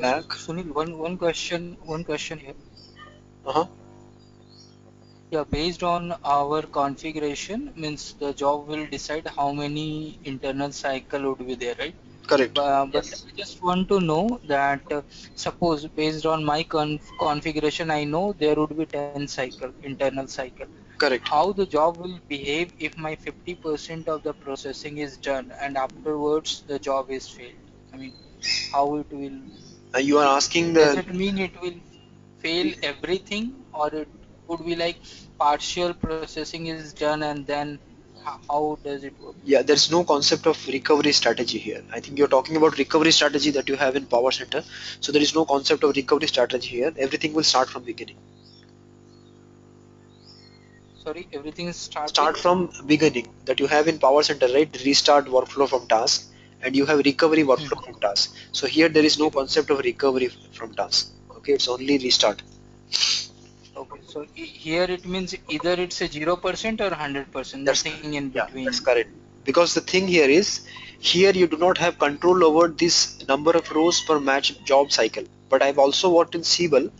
back. Sunil, one question here. Yeah, based on our configuration, means the job will decide how many internal cycle would be there, right? Correct. But I just want to know that suppose based on my configuration, I know there would be 10 cycle, internal cycle. Correct. How the job will behave if my 50% of the processing is done and afterwards the job is failed? I mean, how it will... You are asking the... Does it mean it will fail everything, or it would be like partial processing is done and then... How does it work? Yeah, there's no concept of recovery strategy here. I think you're talking about recovery strategy that you have in Power Center. So there is no concept of recovery strategy here. Everything will start from beginning. Sorry, everything start from beginning that you have in Power Center, right? Restart workflow from task, and you have recovery workflow from task. So here there is no concept of recovery from task. Okay, it's only restart. Okay, so here it means either it's a 0% or 100%, nothing in between. That's correct. Because the thing here is, here you do not have control over this number of rows per match job cycle. But I've also worked in Siebel.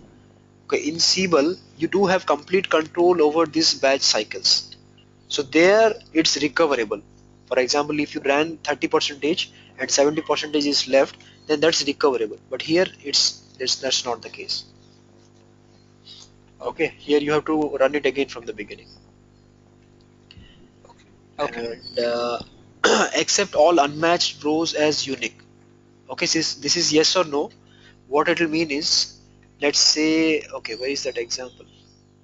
Okay, in Siebel, you do have complete control over these batch cycles. So there it's recoverable. For example, if you ran 30% and 70% is left, then that's recoverable. But here that's not the case. Okay, here you have to run it again from the beginning. Okay. And accept all unmatched rows as unique. Okay, since this is yes or no, what it will mean is, let's say, okay, where is that example?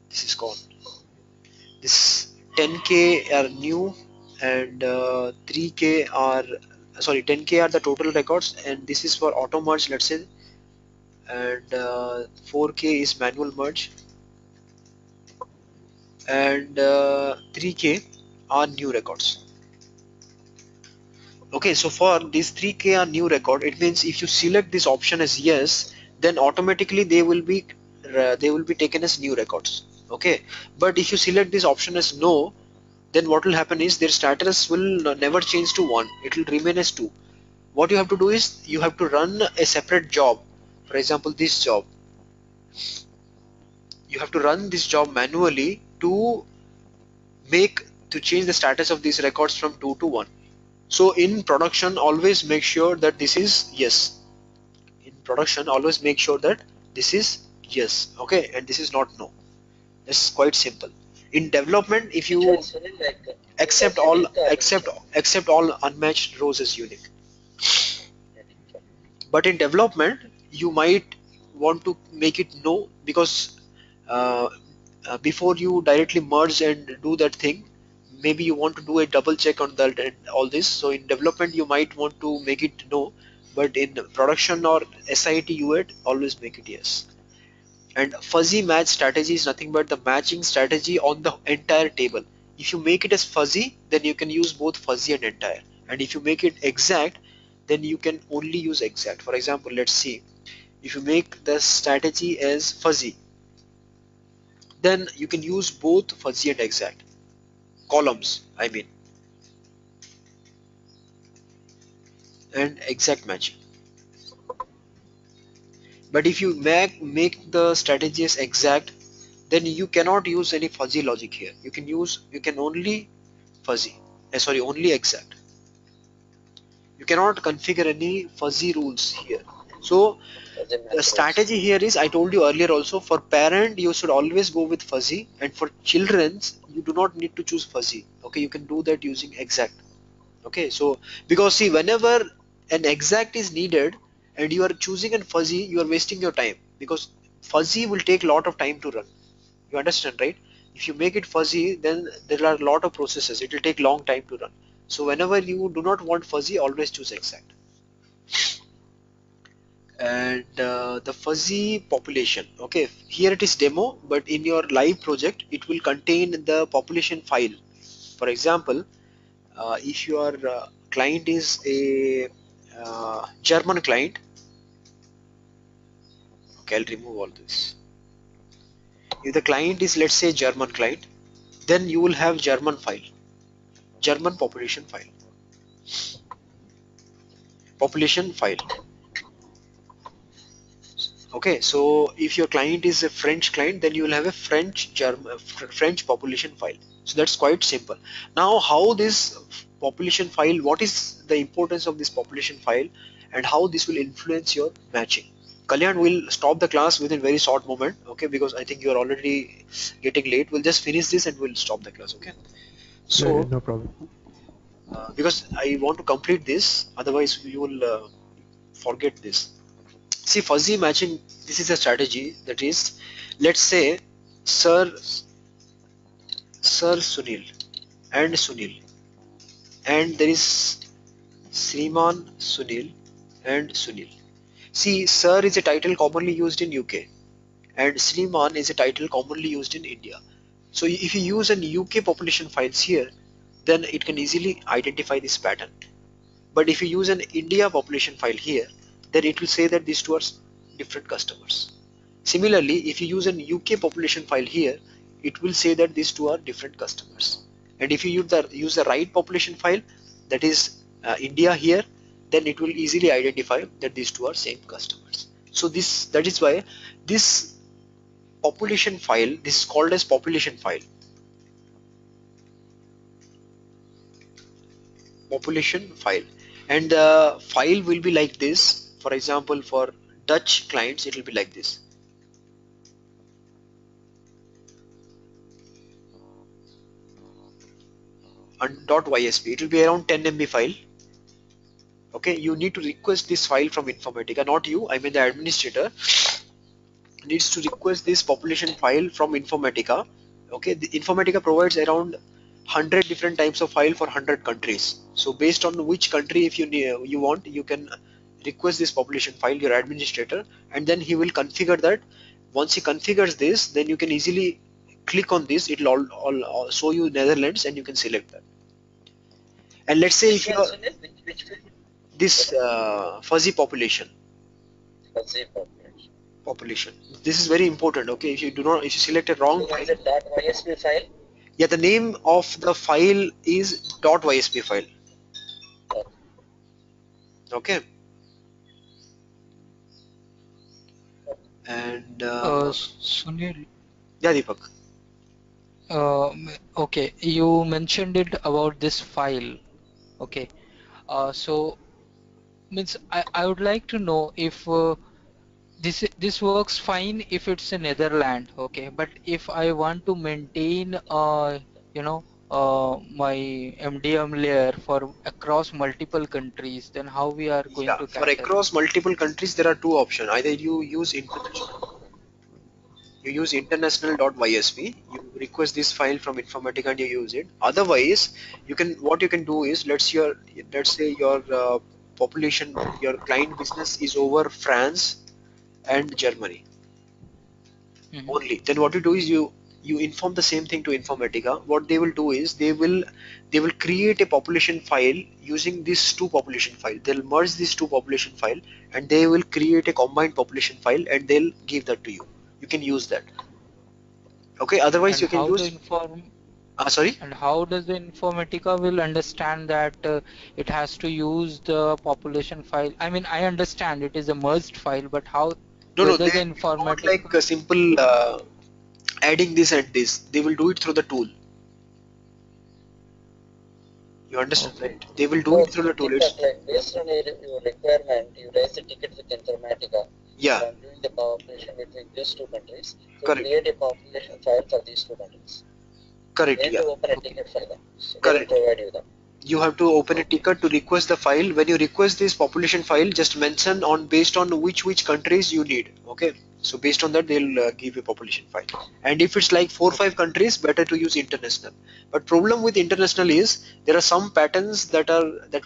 This is gone. This 10K are new, and 3K are, sorry, 10K are the total records, and this is for auto merge, let's say, and 4K is manual merge. And 3K are new records. Okay, so for this 3K are new record, it means if you select this option as yes, then automatically they will be taken as new records. Okay, but if you select this option as no, then what will happen is their status will never change to 1. It will remain as 2. What you have to do is you have to run a separate job. For example, this job. You have to run this job manually to change the status of these records from 2 to 1. So in production, always make sure that this is yes. In production, always make sure that this is yes. Okay, and this is not no. It's quite simple. In development, if you accept all unmatched rows as unique. But in development, you might want to make it no, because before you directly merge and do that thing, maybe you want to do a double check on that and all this. So in development you might want to make it no, but in production or SIT UAT, always make it yes. And fuzzy match strategy is nothing but the matching strategy on the entire table. If you make it as fuzzy, then you can use both fuzzy and entire, and if you make it exact, then you can only use exact. For example, let's see, if you make the strategy as fuzzy, then you can use both fuzzy and exact columns, I mean, and exact matching. But if you make the strategies exact, then you cannot use any fuzzy logic here. You can use, you can only only exact. You cannot configure any fuzzy rules here. So the strategy here is, I told you earlier also, for parent you should always go with fuzzy, and for children's you do not need to choose fuzzy. Okay, you can do that using exact. Okay, so because see, whenever an exact is needed and you are choosing a fuzzy, you are wasting your time, because fuzzy will take a lot of time to run. You understand, right? If you make it fuzzy, then there are a lot of processes. It will take long time to run. So whenever you do not want fuzzy, always choose exact. And the fuzzy population, okay, here it is demo, but in your live project it will contain the population file. For example, if your client is a German client, okay, I'll remove all this. If the client is, let's say, German client, then you will have German file, German population file, population file. Okay, so if your client is a French client, then you will have a French population file. So that's quite simple. Now, how this population file, what is the importance of this population file and how this will influence your matching? Kalyan will stop the class within very short moment, okay, because I think you are already getting late. We'll just finish this and we'll stop the class, okay? So, no problem. Because I want to complete this, otherwise you will forget this. See, fuzzy matching, this is a strategy, that is, let's say Sir Sunil and Sunil, and there is Sriman Sunil and Sunil. See, Sir is a title commonly used in UK and Sriman is a title commonly used in India. So if you use an UK population files here, then it can easily identify this pattern. But if you use an India population file here, then it will say that these two are different customers. Similarly, if you use an UK population file here, it will say that these two are different customers. And if you use the right population file, that is India here, then it will easily identify that these two are same customers. So that is why this population file, this is called as population file. Population file. And the file will be like this. For example, for Dutch clients, it will be like this. And .ysp, it will be around 10 MB file. Okay, you need to request this file from Informatica, not you, I mean the administrator needs to request this population file from Informatica. Okay, the Informatica provides around 100 different types of file for 100 countries. So based on which country, if you want, you can request this population file, your administrator, and then he will configure that. Once he configures this, then you can easily click on this. It will all show you Netherlands and you can select that. And let's say if you are this fuzzy population, this is very important. Okay, if you do not, if you select a wrong .ysp file, yeah, the name of the file is .ysp file. Okay. And Sunil, yeah, Deepak, okay, you mentioned it about this file. Okay, so means I would like to know if this works fine if it's in Netherlands. Okay, but if I want to maintain my MDM layer for across multiple countries, then how we are going to capture? For across multiple countries, there are two options. Either you use international, you use international.ysp, you request this file from Informatica and you use it. Otherwise, you can, what you can do is, let's say your population, your client business is over France and Germany only. Then what you do is you inform the same thing to Informatica. What they will do is they will create a population file using these two population files. They'll merge these two population file and they will create a combined population file and they'll give that to you. You can use that. Okay, otherwise you can use And how does the Informatica will understand that it has to use the population file? I mean, I understand it is a merged file, but how? No, they not like a simple adding this and this. They will do it through the tool. You understand, right? They will do it through the tool. It's like based on your requirement, you raise a ticket with Informatica. Yeah. And doing the population between these two countries. So correct. Create a population file for these two countries. Correct. Yeah. To open a ticket for them. So correct. Provide you them. You have to open a ticket to request the file. When you request this population file, just mention on based on which countries you need. Okay. So based on that, they'll give you population file. And if it's like 4 or 5 countries, better to use international. But problem with international is there are some patterns that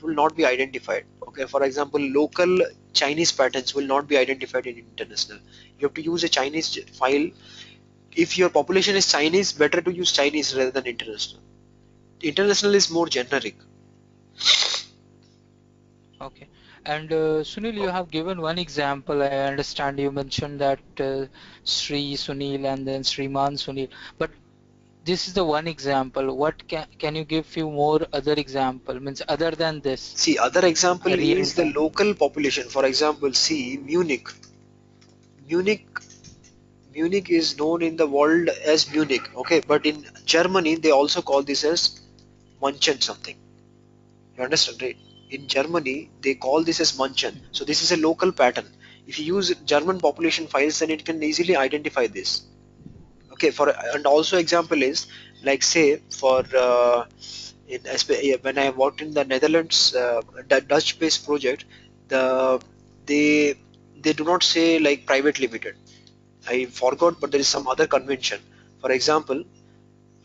will not be identified. Okay. For example, local Chinese patterns will not be identified in international. You have to use a Chinese file. If your population is Chinese, better to use Chinese rather than international. International is more generic. Okay. And Sunil, you have given one example. I understand you mentioned that Sri Sunil and then Sriman Sunil. But this is the one example. What can you give few more other example? Means other than this. See, other example is the local population. For example, see Munich. Munich is known in the world as Munich, okay, but in Germany they also call this as Munchen something. You understand, right? In Germany they call this as Munchen. So this is a local pattern. If you use German population files, then it can easily identify this. Okay, and also example is like say for when I worked in the Netherlands, Dutch-based project, they do not say like private limited. I forgot, but there is some other convention. For example,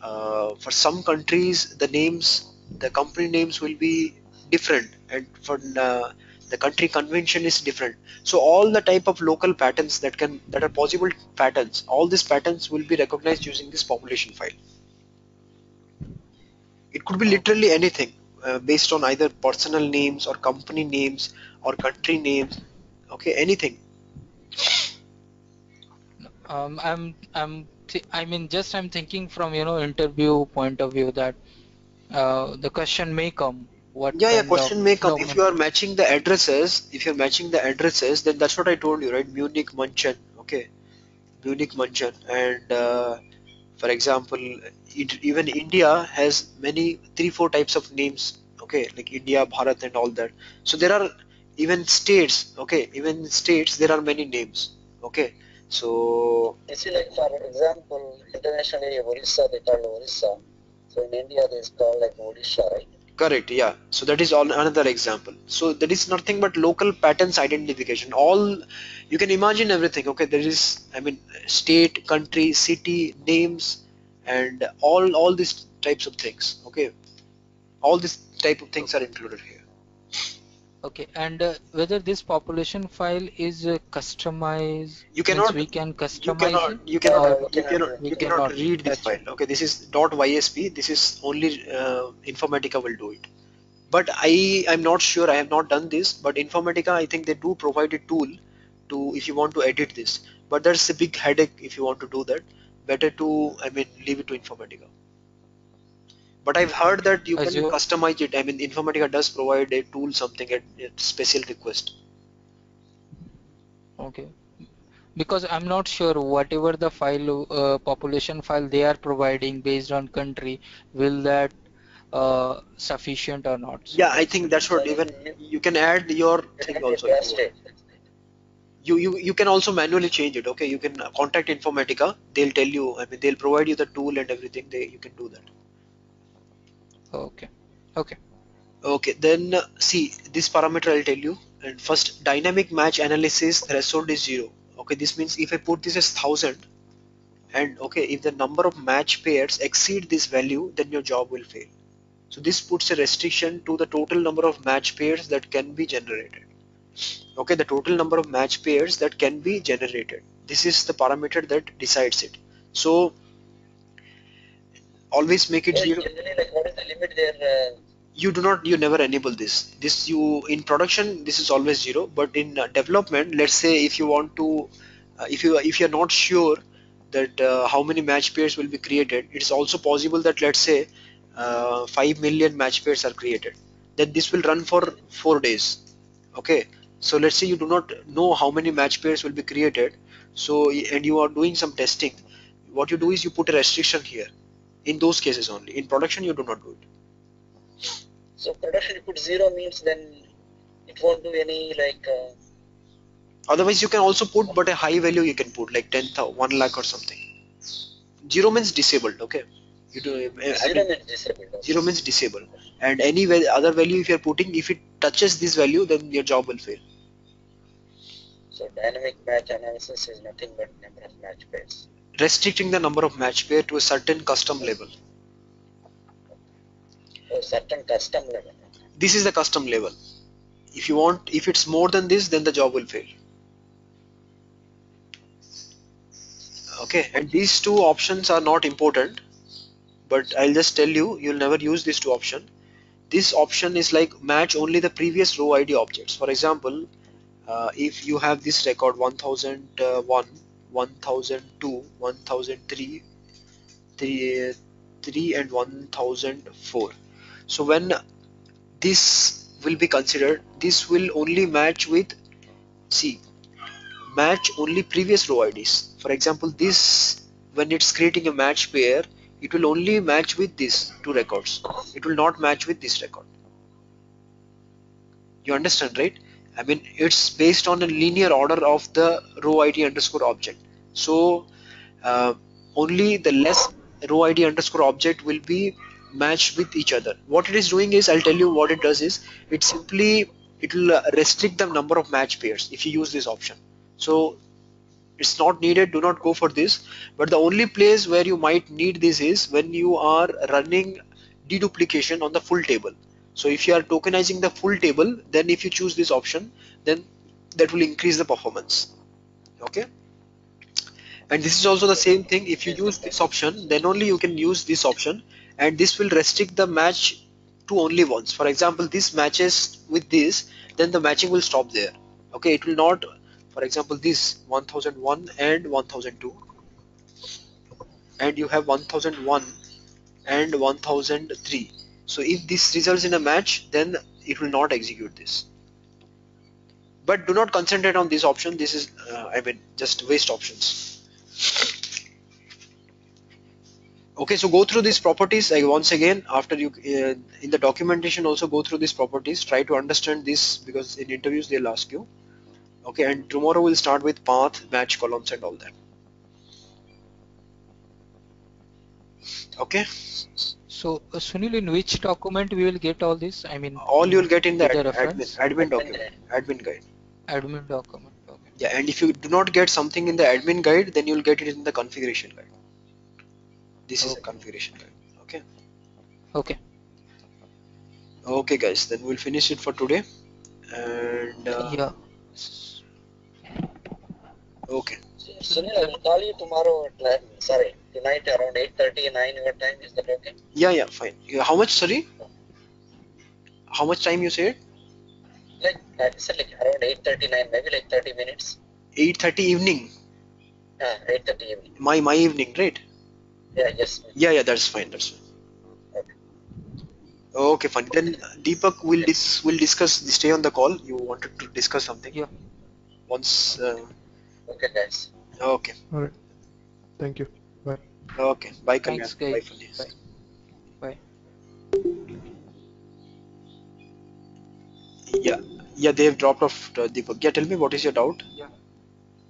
for some countries the company names will be different, and for the country convention is different. So all the type of local patterns that are possible patterns, all these patterns will be recognized using this population file. It could be literally anything based on either personal names or company names or country names. Okay, anything. I'm thinking from, you know, interview point of view that the question may come. If you are matching the addresses, then that's what I told you, right? Munich, Munchen, okay, Munich, Munchen, and for example, even India has many 3-4 types of names, okay, like India, Bharat, and all that. So there are even states, okay, there are many names, okay. So you see, like for example, internationally Orissa, they call Orissa. So in India they call like Odisha, right? Correct, yeah. So that is another example. So that is nothing but local patterns identification. All you can imagine everything. Okay, there is, I mean, state, country, city, names, and all these types of things. Okay, all these type of things are included here. Okay, and whether this population file is customized, you cannot. We can customize. You cannot read this file. Okay, this is .ysp. This is only Informatica will do it. But I'm not sure. I have not done this. But Informatica, I think they do provide a tool to if you want to edit this. But that's a big headache if you want to do that. Better to, I mean, leave it to Informatica. But I've heard that you can customize it. I mean, Informatica does provide a tool, something at special request. Okay. Because I'm not sure whatever the file, population file they are providing based on country, will that sufficient or not? So yeah, I think that's what even you can add your thing also. You can also manually change it. Okay, you can contact Informatica. They'll tell you. I mean, they'll provide you the tool and everything. You can do that. Okay, then see this parameter I'll tell you. And first, dynamic match analysis threshold is 0. Okay, this means if I put this as 1000, and okay, if the number of match pairs exceed this value, then your job will fail. So this puts a restriction to the total number of match pairs that can be generated. Okay, the total number of match pairs that can be generated. This is the parameter that decides it. So always make it 0. Like, what is the limit there? You never enable this. You in production this is always 0, but in development, let's say if you want to if you're not sure that how many match pairs will be created, it's also possible that let's say 5 million match pairs are created. Then this will run for 4 days. Okay, so let's say you do not know how many match pairs will be created, so and you are doing some testing, what you do is you put a restriction here. In those cases only. In production you do not do it. So production you put 0 means then it won't do any like otherwise you can also put, but a high value you can put like 10,000, 1 lakh or something. 0 means disabled. Okay, you do 0 means disabled, and any other value if you are putting, if it touches this value, then your job will fail. So dynamic match analysis is nothing but number of match pairs, restricting the number of match pair to a certain custom level. Oh, certain custom level. This is the custom level. If you want, if it's more than this, then the job will fail. Okay, and these two options are not important, but I'll just tell you, you'll never use this two option. This option is like match only the previous row ID objects. For example, if you have this record 1001, 1002, 1003, 3 and 1004. So when this will be considered, this will only match with, see, match only previous row IDs. For example, this, when it's creating a match pair, it will only match with these two records. It will not match with this record. You understand, right? I mean, it's based on a linear order of the row ID underscore object. So only the less row ID underscore object will be matched with each other. What it is doing is, I'll tell you what it does is, it simply, it will restrict the number of match pairs if you use this option. So it's not needed, do not go for this. But the only place where you might need this is when you are running deduplication on the full table. So if you are tokenizing the full table, then if you choose this option, then that will increase the performance. Okay, and this is also the same thing. If you use this option, then only you can use this option, and this will restrict the match to only once. For example, this matches with this, then the matching will stop there. Okay, it will not. For example, this 1001 and 1002, and you have 1001 and 1003. So if this results in a match, then it will not execute this. But do not concentrate on this option. This is I mean, just waste options. Okay, so go through these properties once again after you in the documentation also go through these properties, try to understand this, because in interviews they'll ask you. Okay, and tomorrow we'll start with path, match, columns and all that. Okay. So Sunil, in which document we will get all this? I mean, all you will get in the admin document, admin guide. Admin document. Okay. Yeah, and if you do not get something in the admin guide, then you will get it in the configuration guide. This is a configuration guide. Okay. Okay. Okay, guys. Then we'll finish it for today. And yeah. Okay. Sunil, I will call you tomorrow at, sorry, tonight around 8:30, 9 your time, is that okay? Yeah, yeah, fine. How much, sorry? How much time you said? Like, I said like around 8:39, maybe like 30 minutes. 8:30 evening? Yeah, 8:30 evening. My evening, right? Yeah, yes. Yeah, yeah, that's fine, that's fine. Okay. Okay, fine. Then Deepak will discuss, stay on the call. You wanted to discuss something? Yeah. Once... okay, guys. Okay. All right. Thank you. Bye. Okay. Bye, guys. Bye for this. Bye. Yeah. Yeah, they have dropped off, Deepak. Yeah, tell me, what is your doubt? Yeah.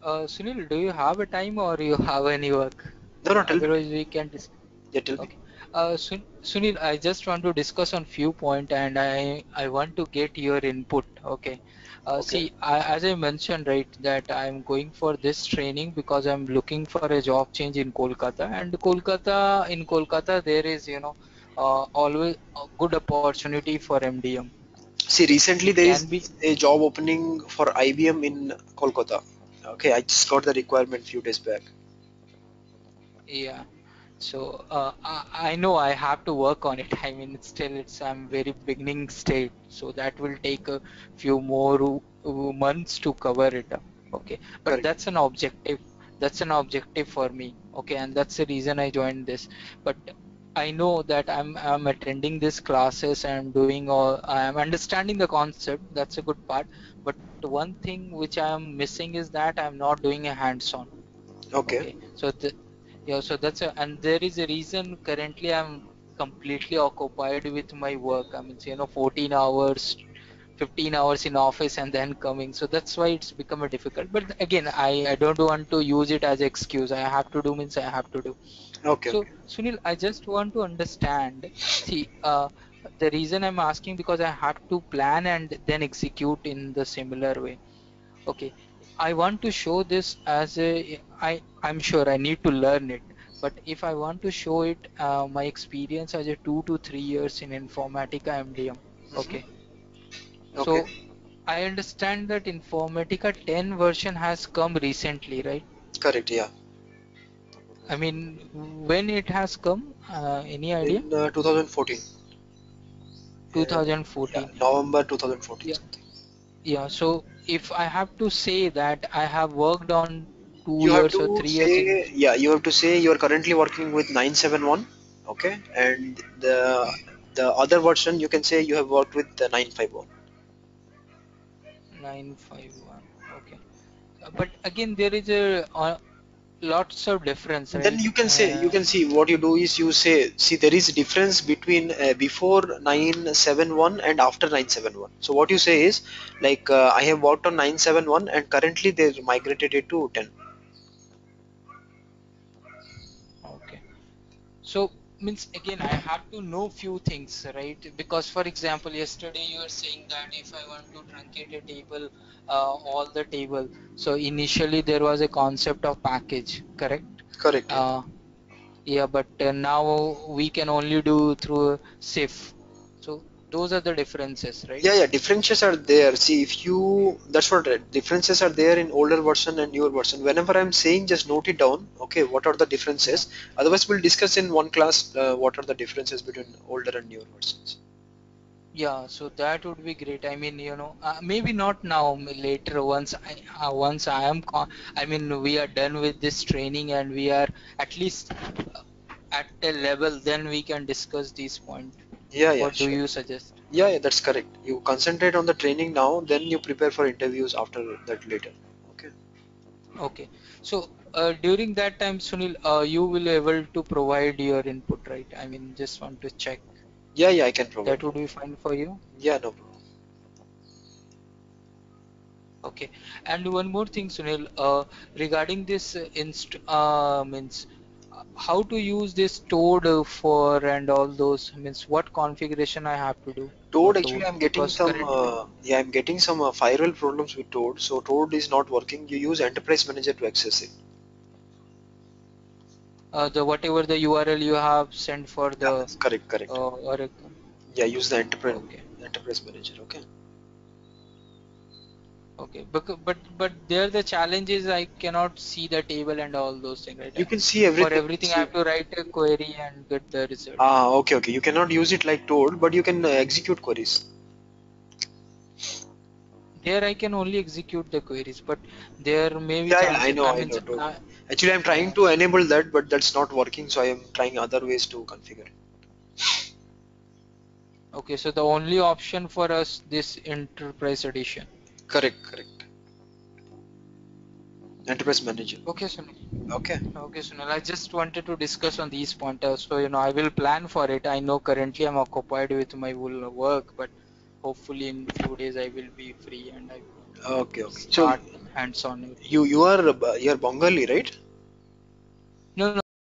Sunil, do you have a time or you have any work? No, no, tell me. We can discuss. Yeah, tell me. Sunil, I just want to discuss on few points, and I want to get your input. Okay. Okay. See, as I mentioned, right, that I'm going for this training because I'm looking for a job change in Kolkata, and in Kolkata there is, you know, always a good opportunity for MDM. See, recently there is a job opening for IBM in Kolkata. Okay, I just got the requirement few days back. Yeah. So I know I have to work on it. I mean, I'm very beginning state, so that will take a few more months to cover it up. Okay, but that's an objective. That's an objective for me, okay, and that's the reason I joined this. But I know that I'm attending these classes and doing all, I'm understanding the concept, that's a good part, but one thing which I'm missing is that I'm not doing a hands-on. Okay. So yeah, so that's a, and there is a reason currently I'm completely occupied with my work. I mean, you know, 14 hours 15 hours in office and then coming, so that's why it's become a difficult. But again, I don't want to use it as excuse. I have to do means I have to do. Okay. So Sunil, I just want to understand, see, the reason I'm asking, because I have to plan and then execute in the similar way. Okay, I want to show this as a, I'm sure I need to learn it, but if I want to show it, my experience as a 2 to 3 years in Informatica MDM. Okay. Mm-hmm. Okay. So I understand that Informatica 10 version has come recently, right? Correct, yeah. I mean, when it has come, any idea? In 2014. 2014. Yeah, November 2014. Yeah. Yeah, so if I have to say that I have worked on 2 years or 3 years. Yeah, you have to say you are currently working with 971, okay? And the other version, you can say you have worked with the 951. 951, okay, but again there is a lots of difference, right? Then you can say, you can see what you do is you say, see, there is a difference between before 971 and after 971. So what you say is like, I have worked on 971 and currently they migrated it to 10. Okay, so means again I have to know few things, right? Because for example, yesterday you were saying that if I want to truncate a table, all the table, so initially there was a concept of package, correct? Correct. Yeah, but now we can only do through SIF. So those are the differences, right? Yeah, yeah, differences are there. See, if you, that's what, differences are there in older version and newer version. Whenever I'm saying, just note it down, okay, what are the differences. Otherwise we'll discuss in one class what are the differences between older and newer versions. Yeah, so that would be great. I mean, you know, maybe not now, later, once we are done with this training and we are at least at a level, then we can discuss these points. Yeah, yeah. What do you suggest? Yeah, yeah, that's correct. You concentrate on the training now, then you prepare for interviews after that later. Okay. Okay. So during that time, Sunil, you will be able to provide your input, right? I mean, just want to check. Yeah, yeah, I can provide. That would be fine for you? Yeah, no problem. Okay. And one more thing, Sunil, regarding this means, how to use this Toad for and all those, means what configuration I have to do? Toad, actually I'm getting some yeah, I'm getting some firewall problems with Toad, so Toad is not working. You use Enterprise Manager to access it. The whatever the URL you have sent for the, yeah, correct, correct. Or, yeah, use the Enterprise, okay. Enterprise Manager, okay. Okay, but there the challenge is I cannot see the table and all those things, right? You can see everything. For everything, see, I have to write a query and get the result. Ah, okay, okay. You cannot use it like Toad, but you can execute queries. There I can only execute the queries, but there may be. Yeah, I know, I know. Totally. Actually, I'm trying to enable that, but that's not working. So I am trying other ways to configure it. Okay, so the only option for us this Enterprise Edition. Correct, correct. Enterprise Manager. Okay, Sunil. Okay. Okay, Sunil. I just wanted to discuss on these pointers. So, you know, I will plan for it. I know currently I'm occupied with my whole work, but hopefully in few days I will be free and I will, okay, okay, start hands on it. You are Bengali, right?